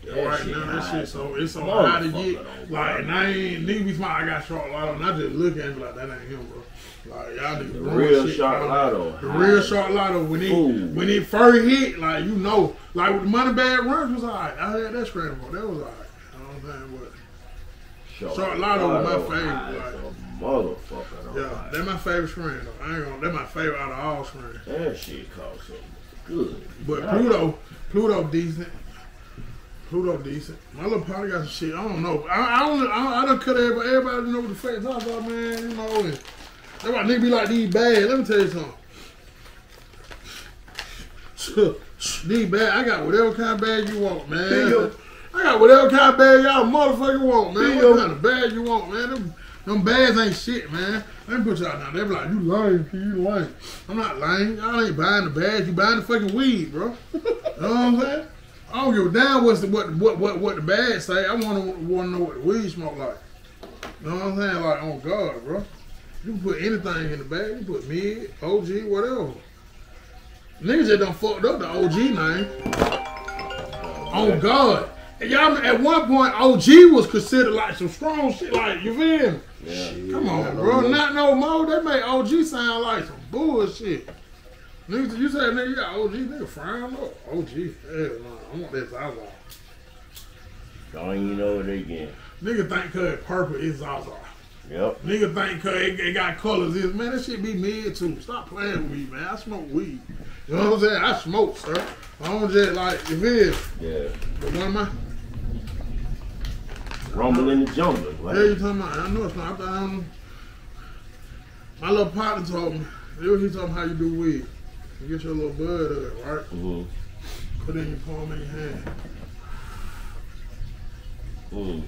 Right now that shit so it's so hard to get. Like and I ain't need me smart, I got Charlotte and I just look at him like that ain't him, bro. Like, y'all the real Charlotte. The real Charlotte, when it first hit, like, you know. Like, with the money bag runs was all right. I had that scramble. That was all right. I don't know what. Charlotte was my favorite. Like, motherfucker. Yeah, that's my favorite screen, though. I ain't gonna, that's my favorite out of all screens. That shit costs something good. But God. Pluto decent. Pluto decent. My little party got some shit. I don't know. I don't cut everybody know what the face I was like, man, you know. And, everybody need to be like these bags. Let me tell you something. These bags, I got whatever kind of bag you want, man. I got whatever kind of bag y'all motherfucker want, man. What kind of bag you want, man? Them bags ain't shit, man. Let me put y'all down. They be like, you lame. I'm not lame. Y'all ain't buying the bags. You buying the fucking weed, bro. You know what I'm saying? I don't give a damn what the bags say. I want to know what the weed smoke like. You know what I'm saying? Like, on God, bro. You can put anything in the bag. You put mid, OG, whatever. Niggas that done fucked up the OG name. Oh God. Y'all, at one point, OG was considered like some strong shit. Like, you feel me? Yeah. Come on, bro. Not no more. That made OG sound like some bullshit. Niggas, you say, nigga, you got OG. Nigga, frying up. OG. Hell no. I want that Zaza. Don't even know it again. Nigga think cause purple is Zaza. Yep. Nigga think it got colors. Man, that shit be mid too. Stop playing with me, man. I smoke weed. You know what I'm saying? I smoke, sir. I don't just like, you feel me? Yeah. But one of my... Rumble in the jungle, right? Yeah, you talking about. I know it's not. My little partner told me. He told me how you do weed. You get your little bud of it, right? Mm-hmm. Put it in your palm in your hand. Mm.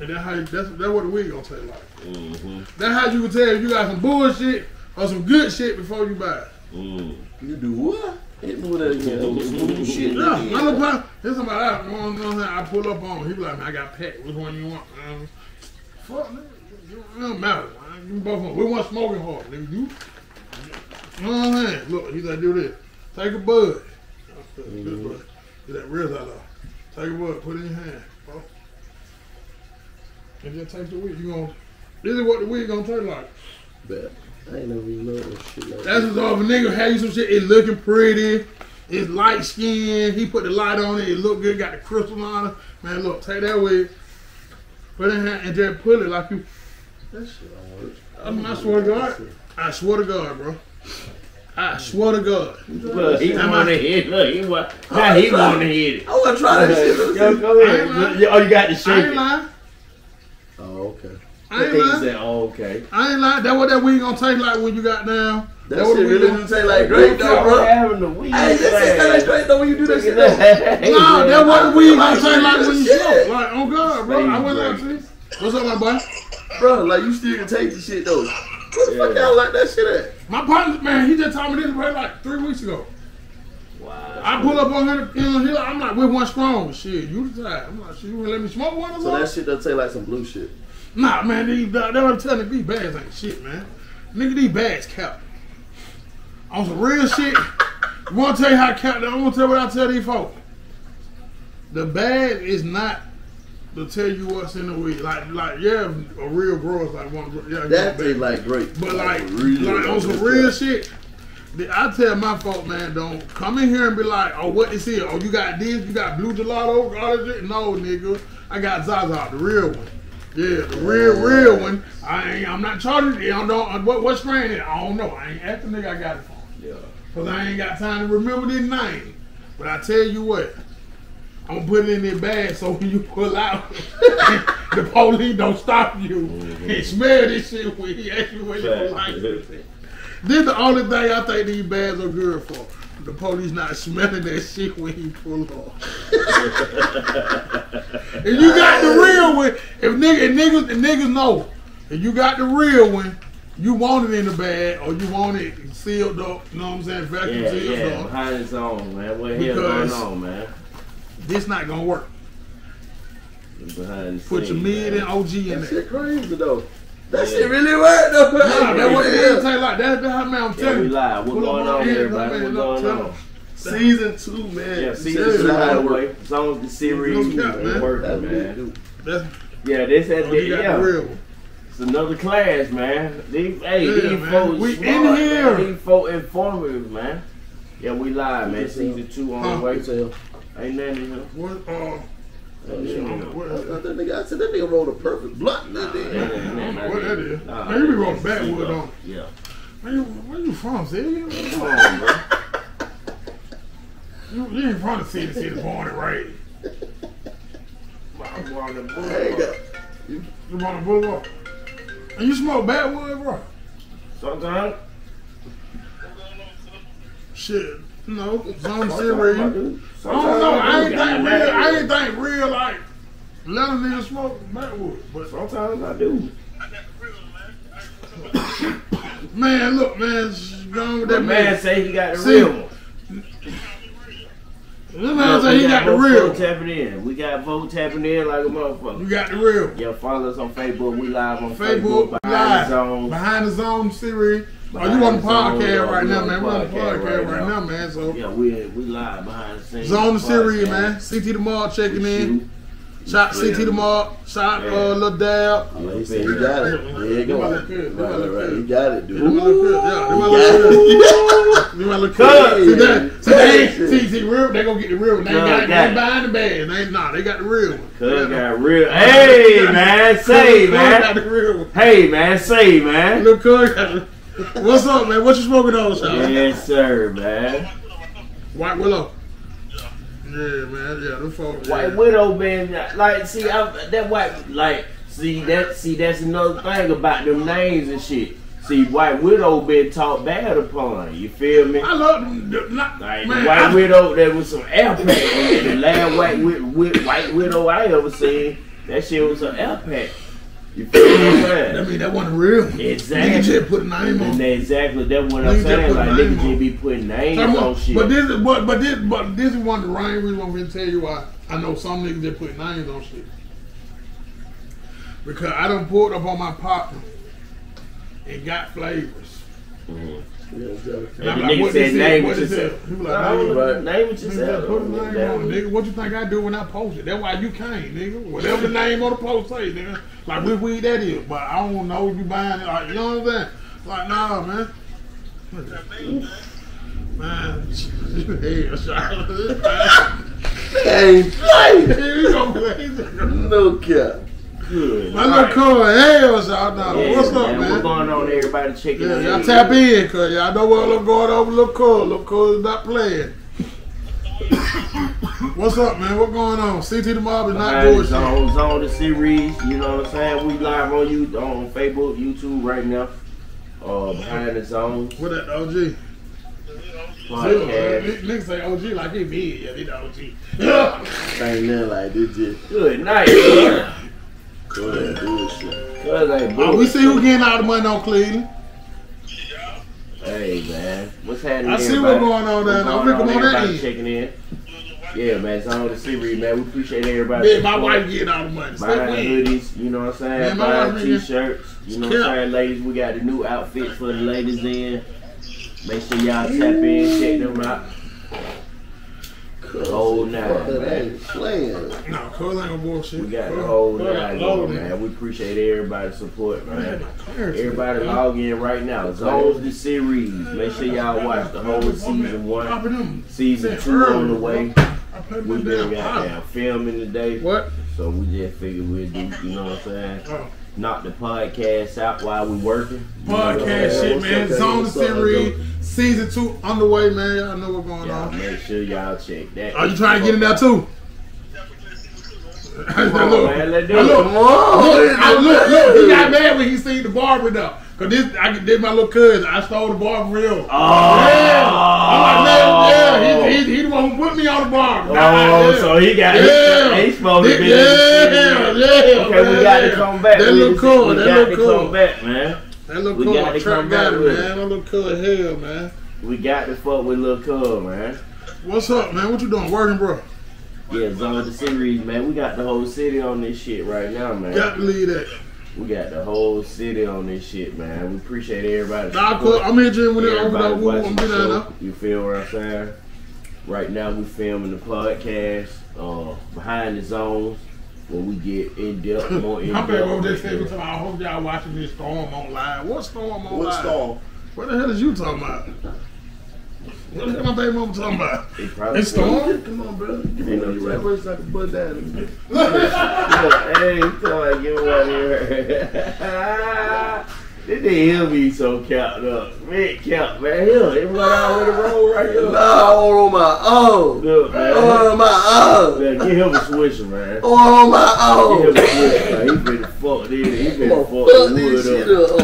And that's what the weed gonna taste like. Mm-hmm. That's how you can tell if you got some bullshit or some good shit before you buy it. Mm. You do what? It do that again. Shit. No, there's somebody I pull up on. He be like, man, I got packed. Which one you want? Fuck, nigga. It don't matter. You both want. We want smoking hard, nigga. You know what I'm saying? Look, he's like, do this. Take a bud. Get that real out of. Take a bud. Put it in your hand. And just take the weed. This is what the weed gonna taste like. Bet. I ain't never even know that shit like that. That's what's all. If a nigga had you some shit, it looking pretty. It's light skin. He put the light on it. It look good. Got the crystal on it. Man, look, take that wig. Put it in hand and just pull it like you. That shit don't work. I swear to God. I swear to God, bro. I swear to God. Look, he wanna hit it. Look, he wanna hit it. I wanna try that shit. Yo, go ahead. Oh, you got to shake it. I ain't lying. Oh, okay. I ain't lying. Said, oh, okay. I ain't lying. That's what that weed gonna take like when you got down. That's what the weed gonna take like great though, bro. Hey, this shit taste like straight though when you do that shit though. No, that's what the weed gonna take like when you smoke. Like, oh God, bro. I went out to this. What's up, my boy? Bro, like you still can take the shit though. What the fuck y'all like that shit at? My partner, man, he just told me this probably like 3 weeks ago. Wow. I pull up on him, I'm like, we're one strong. Shit, you decide. I'm like, shit, you gonna let me smoke one or something? So that shit don't taste like some blue shit. Nah, man, they telling me these bags ain't shit, man. Nigga, these bags cap. On some real shit, I'm gonna tell you how cap, I'm gonna tell you what I tell these folks. The bag is not to tell you what's in the weed. Like yeah, a real grower's like one grower. Yeah, that tastes like great. But like on some real shit, I tell my folk, man, don't come in here and be like, oh, what this is? Oh, you got this? You got blue gelato? All this shit? No, nigga. I got Zaza, the real one. Yeah, the real one. I'm not charging it. I don't know what strain it. I don't know. I ain't asking nigga I got it from. Yeah. Cause I ain't got time to remember this name. But I tell you what, I'm gonna put it in that bag so when you pull out, the police don't stop you. And smell this shit when he asks you where your license is. This is the only thing I think these bags are good for. The police not smelling that shit when he pull off. If you got the real one, if niggas know, if you got the real one, you want it in the bag or you want it sealed up, you know what I'm saying? Vacuum sealed up. Hide its own, man. What the hell going on, man? This not gonna work. Behind the put your mid and OG in there. That shit crazy though. That shit really worked though. Nah, that wasn't anything like that. That's how I'm telling you. We live. What's going on, everybody? What's going on? Season 2, man. Yeah, season 2 how it works. Zones the Series. It worked, man. Yeah, this had the real. It's another class, man. These folks smart. These folks informative, man. Yeah, we live, man. Season 2 on the way. Ain't nothing in here. What? That nigga rolled a perfect blunt. That nigga. What that is? Man, you be rolling backwood on. Yeah. Man, where you from, City? Where you from, bro? You ain't from the city since morning, right? I'm on the boulevard. You on the boulevard? And you smoke backwood, bro? Sometimes. Shit. No, Zones Series. I don't know. I ain't think real like let a nigga smoke backwood, but sometimes I do. Man, look, man, gone with that man say he got the real one. This man say he got the real one. Tapping in, we got vote tapping in like a motherfucker. You got the real. Yeah, follow us on Facebook. We live on Facebook. Behind the Zones Series. Oh, you on the podcast right now, man. We're on the podcast right now, man. So yeah, we live behind the scenes. Zones the Series, man. CT the Mall checking in. Shot CT the Mall. Shot Lil Dab. You got it. There you go. You got it, dude. See, real. They gonna get the real one. They ain't buying the bag. They got the real one. Cuz got real. Hey, man. Say, man. Hey, man. Say, man. Look, Cuz got the What's up, man? What you smoking on, Charlotte? Yes, sir, man. White Widow. Yeah, man. Yeah, them folks. White Widow, man. Like, see, that's another thing about them names and shit. See, White Widow been talked bad upon. You feel me? I love them. Like, man, White Widow, there was some air pack. The last White Widow I ever seen, that shit was an air pack. You feel me? I mean, that wasn't real. Exactly. Nigga just put a name on. Exactly. That's what I'm saying. Like, nigga just be putting names on shit. But this is one of the main reasons I'm gonna tell you why I know some niggas that put names on shit. Because I done pulled up on my partner and got flavors. Mm-hmm. Yeah, exactly. And like, nigga said, name it yourself. He was like, name it yourself. Put a name on it, nigga. What you think I do when I post it? That's why you came, nigga. Whatever the name on the post say, nigga. Like, which weed that is. But I don't know if you buying it. Like, you know what I'm saying? Like, nah, man. Man, you hate Charlotte. Hey, play. You gonna play no cap. Good. My little cool hell's out now. What's up, man? What's going on? Everybody checking in. Y'all tap in, cause y'all know what I'm going over. Little cool. Little cool is not playing. What's up, man? What's going on? CT the Mob is not doing shit. Zones the Series. You know what I'm saying? We live on you on Facebook, YouTube right now. Behind the Zones. What that OG? Niggas say OG like he me. Yeah, he the OG. Ain't nothing like this. Just good night. Good bullshit. Like, we see who getting all the money on Cleveland. Yeah. Hey man, what's happening? I see everybody? What's going on there. I'm looking on that end. Checking in. Yeah, man, it's on the series, man. We appreciate everybody. Man, my wife getting all the money. Buying hoodies, you know what I'm saying? Buying t-shirts, you know what I'm saying, ladies. We got the new outfits for the ladies in. Make sure y'all tap in, check them out. The whole night, man. No, Cole ain't no bullshit. We got the whole night going, man. We appreciate everybody's support, man. Everybody log in right now. Zones the Series. Make sure y'all watch the whole season one. Season two on the way. We been out there filming today. What? So we just figured we'd do, you know what I'm saying? Knock the podcast out while we working. Podcast shit, man. Zones the Series. Season 2 underway, man. Y'all know what's going on. Make sure y'all check that. Are you trying to get in there too? Come on, man. Let's do it. Look, he got mad when he seen the barber though. Cause this, I did my little cousin. I stole the barber reel. Oh, yeah. I'm like, man, yeah. He the one who put me on the barber. Oh, so he got his phone. Yeah, okay, we got to come back. That look cool. That look cool. Come back, man. That look cool. I trapped that, man. That look cool as hell, man. We got to fuck with Lil' Cub, man. What's up, man? What you doing? Working, bro? Yeah, Zones the Series, man. We got the whole city on this shit right now, man. Got to leave that. We got the whole city on this shit, man. We appreciate everybody. I'm in gym with everybody watching the show. You feel what I'm saying? Right now, we filming the podcast, Behind the Zones. When we get in depth, more in depth. I hope y'all watching this storm online. What storm online? What storm? What the hell is you talking about? What the hell my baby mama talking about? It's storm? Come on, brother. Give me another right. It's like a butt down. Hey, so I give one here. This nigga he'll be so capped up. Man, capped, man. He'll hit right out on the road right here. All on my own. Look, man. All on my own. Man, get him a swisher, man. All on my own. Get him a swisher, man. He been fucked in. He been fucked the wood up.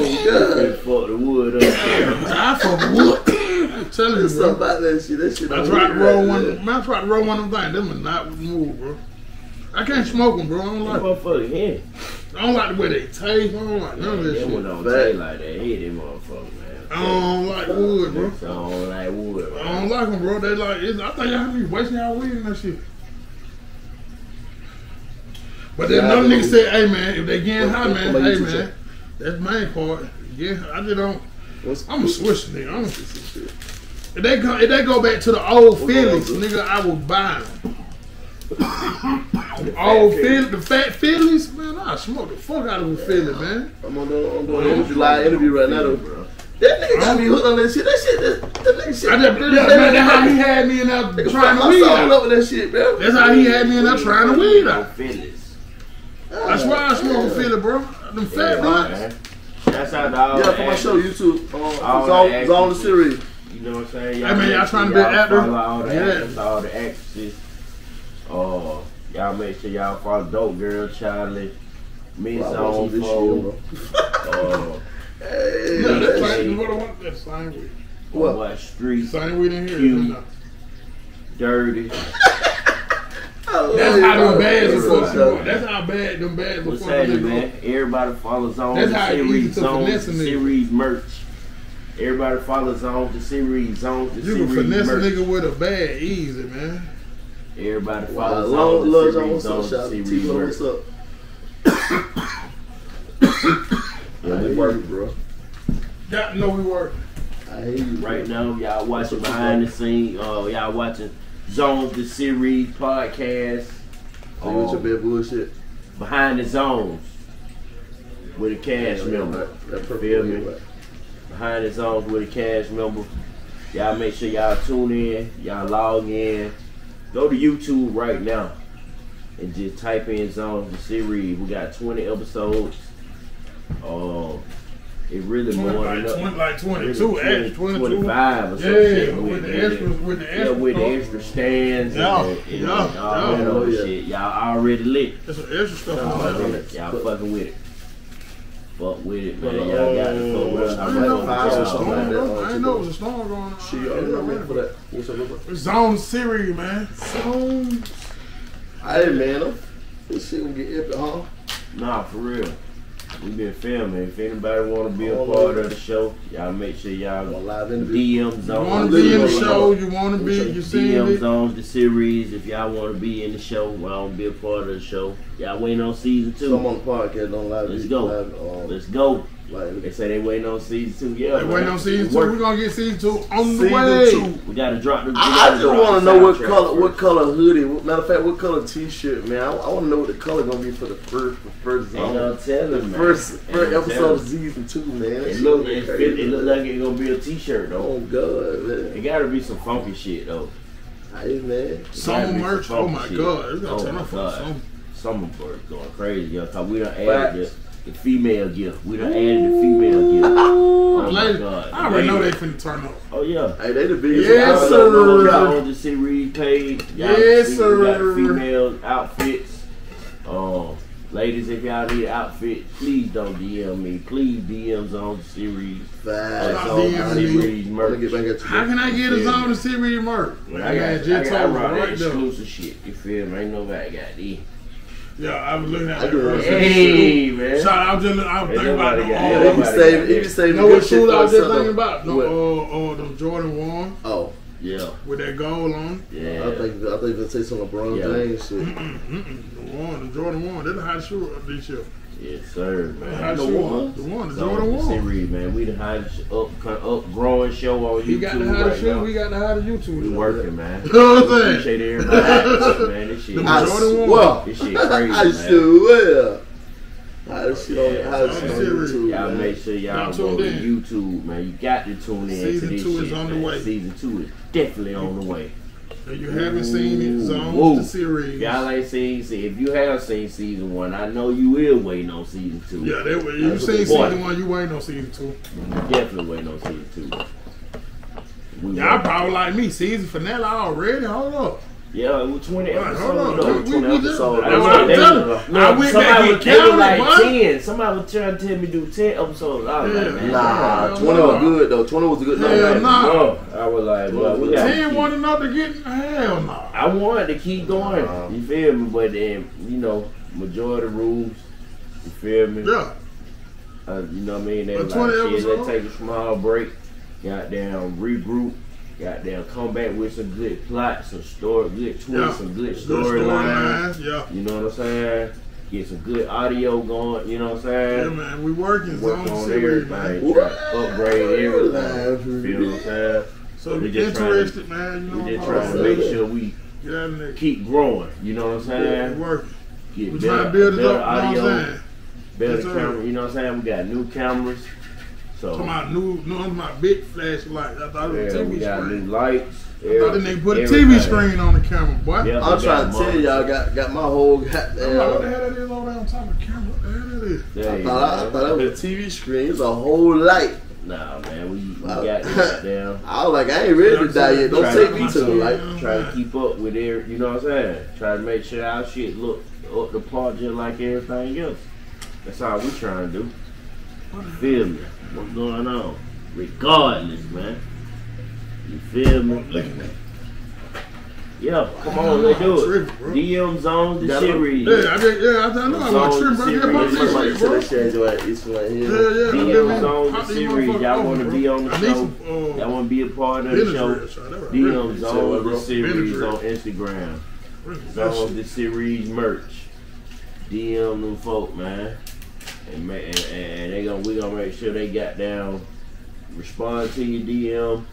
He been fucked the wood up. I fucked wood. I'm telling you, bro. About that shit. That shit. I tried to roll one of them things. Them was not move, bro. I can't smoke them, bro. I don't like them. I don't like the way they taste. I don't like none of this shit. That one don't taste like that. Hit them motherfucker, man. I don't like wood, bro. I don't like wood, bro. I don't like them, bro. They like, I think y'all be wasting y'all weed and that shit. But then another nigga said, hey, man, if they getting high, man, hey, man. That's the main part. Yeah, I just don't. I'm a swisher, nigga. I'm a swisher. If they go back to the old Phillies, nigga, I will buy them. The fat Phillies, man, I smoke the fuck out of them Phillies, man. I'm doing a July interview right now, though, bro. That nigga got me hooked on that shit. That nigga shit. That's how he had me in there trying to weed out. That shit, bro. That's how he had me in there trying to weed out. Phillies. That's why I smoke a Philly, bro. Them fat ones. That's how the all. Yeah, for my show, YouTube. It's all the series. You know what I'm saying? I mean, y'all trying to be actors. All the actors. Y'all make sure y'all follow Dope Girl, Charlie, Miss On Phone. Hey, that's slang weed. What? Street. Slang weed in here. Cute, dirty. That's how them bags are supposed to go. That's how bad them bags are supposed to go. What's happening, man? Everybody follows on the Series, Zones the Series merch. Everybody follows on the Series, Zones the Series merch. You can finesse a nigga with a bag easy, man. Everybody follows what's up? Yeah, we work, bro. Got know we work. I hate you, bro. Right now, y'all watching behind the scenes. Y'all watching Zones the Series podcast. So you with your bad bullshit. Behind the Zones with a cast member. Feel me? behind the zones with a cash member. Y'all make sure y'all tune in, y'all log in. Go to YouTube right now and just type in Zones the Series. We got 20 episodes. It really 20, more like, 20, like 22, really 20, 25 or something. Yeah, with the extras, with the extra stands. Yeah, and all that other shit. Y'all already lit. That's some extra stuff. Y'all fucking with it. Fuck with it, man. Y'all got to fuck with us. I didn't know it was a storm going on. Shit, I didn't ready for that. What's up? Zones Series, man. Zones. I didn't, man. This shit will get epic, huh? Nah, for real. We been filming. If anybody want to be a part of the show, y'all make sure y'all DM Zones. You want to be in the show, you want to be, you see DM Zones the Series. If y'all want to be in the show, want to be a part of the show, y'all waiting on season 2. Some on the podcast don't live. Let's go. Let's go. Like, they say they waiting on season 2. Yeah, they waiting on season 2. We're gonna get season 2 on the way. We gotta drop the. I just want to know what color hoodie. Matter of fact, what color T-shirt, man. I want to know what the color gonna be for the first zone. Ain't no telling, man. First episode of season 2, man. It look like it's gonna be a T-shirt though. Oh God, man. It gotta be some funky shit though. Hey man, some merch. Oh my God, it's gonna turn off. Some merch going crazy, y'all. Cause we done added this. The female gift. We done added the female gift. Oh my God. I already know they finna turn up. Oh yeah. Hey, they the biggest. Yes sir. Y'all on the series page. Yes sir. We got female outfits. Ladies, if y'all need an outfit, please don't DM me. Please DM Zones the Series. Zones the Series merch. How can I get a Zones the Series merch? I got exclusive shit. You feel me? Ain't nobody got these. Yeah, I was looking at that. Hey, man. Shout out, I'm thinking about it. You know what shoes I was just thinking about? The Jordan 1. Oh, yeah. With that gold on. Yeah. I think they say some LeBron James shit. The Jordan 1. That's the hottest shoe up this year. Yes, sir, man. The Jordan 1. Man, we the hottest growing show on YouTube. We got the hottest show. We got the hottest YouTube. We working, man. You know what I'm saying? Appreciate everybody, man. This shit. This shit crazy, man. I swear. Hottest shit on YouTube. Y'all make sure y'all go to YouTube, man. You got to tune in. Season 2 is on the way. Season 2 is definitely on the way. If you haven't seen it, Zones the Series. Y'all ain't seen. If you have seen season 1, I know you will waiting on season 2. Yeah, if you seen season 1, you waiting on season 2. You definitely waiting on season 2. Y'all probably like me. Season finale already. Hold up. Yeah, it was 20 episodes. Hold on. 20 episodes. I went back and counted like 10. Somebody was trying to tell me do 10 episodes. I was like, man. Nah, 20 was good though. 20 was a good number. Hell no. I was like, well, we got 10 wasn't enough to get. Hell no. I wanted to keep going. You feel me? But then, you know, majority rules. You feel me? Yeah. You know what I mean? They like, shit, let's take a small break. Goddamn, regroup. Goddamn, come back with some good plots, some story, good twists, some good storylines. You know what I'm saying? Get some good audio going. You know what I'm saying? Yeah, man, we working. Work on everything. Try to upgrade everything. Feel what I'm saying? So we just interested, man. You know, we just trying to make sure we keep growing. You know what I'm saying? Working. We trying to build it up. You know what I'm saying? Better camera. You know what I'm saying? We got new cameras. So my my big flashlight. I thought it was a TV screen. Lights. I thought they put a TV screen on the camera, boy. Yeah, I'm trying to tell y'all, got my whole. I'm like, what the hell that is over there on top of the camera? What the hell that is? I thought that was a TV screen. It's a whole light. Nah, man, we got this down. I was like, I ain't ready to die yet. Don't take me to the light. Try to keep up with it. You know what I'm saying? Try to make sure our shit look up the part just like everything else. That's all we trying to do. You feel me? What's going on? Regardless, man. You feel me? Yeah, come on, let's do it. DM Zones the Series. Yeah, I know I'm on trip, bro. DM Zones the Series. Y'all want to be on the show? Y'all want to be a part of the show? DM Zones the Series on Instagram. Zones the Series merch. DM them folk, man. And we gonna make sure they got down, respond to your DM,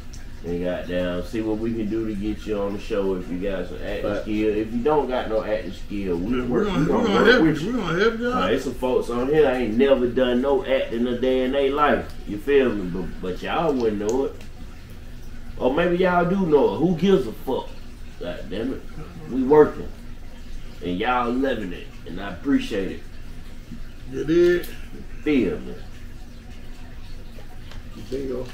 and goddamn see what we can do to get you on the show if you got some acting skill. If you don't got no acting skill, we're gonna help you out. It's some folks on here I ain't never done no acting a day in their life. You feel me? But y'all wouldn't know it. Or maybe y'all do know it. Who gives a fuck? God damn it. We working. And y'all loving it. And I appreciate it. You did? Feel me. Bingo.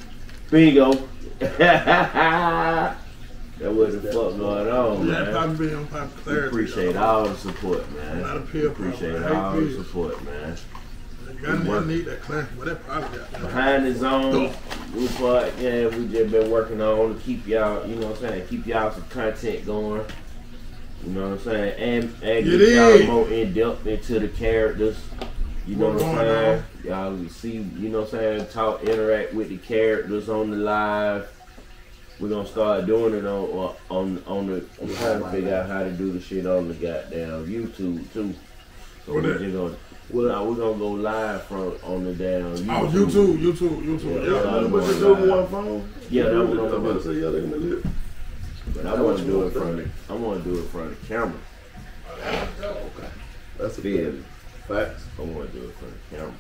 Bingo. That wasn't the fuck going on, man. Appreciate all the support, man. Appreciate all the support, man. I need that clarity, but that probably got behind the zone. We just been working on to keep y'all, you know what I'm saying, keep y'all some content going. You know what I'm saying, and get y'all more in depth into the characters. You know what I'm saying? Y'all see, you know what I'm saying, talk, interact with the characters on the live. We're gonna start doing it I'm trying to figure out how to do the shit on the goddamn YouTube too. So we're gonna go live on the damn YouTube. Oh, YouTube. Yeah, that was on my phone. But I want to do it from the camera. Okay. That's a bit. Facts. I want to do it from the camera.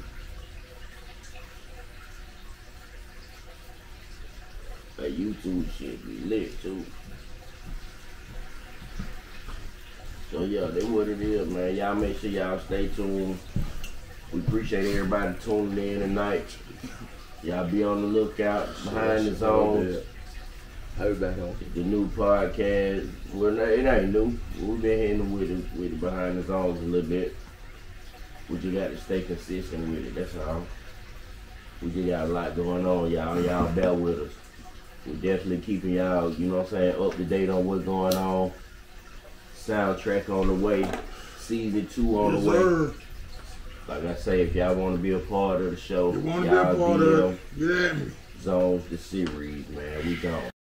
That YouTube shit be lit too. So yeah, that's what it is, man. Y'all make sure y'all stay tuned. We appreciate everybody tuning in tonight. Y'all be on the lookout. Behind the Zones. I'll be back on. The new podcast. Well, it ain't new. We've been hitting with it Behind the Zones a little bit. We just got to stay consistent with it. That's all. We just got a lot going on, y'all. Y'all bear with us. We're definitely keeping y'all, you know what I'm saying, up to date on what's going on. Soundtrack on the way, season 2 on the way. Sir. Like I say, if y'all want to be a part of the show, y'all be a part of it. Zones the Series, man. We gone.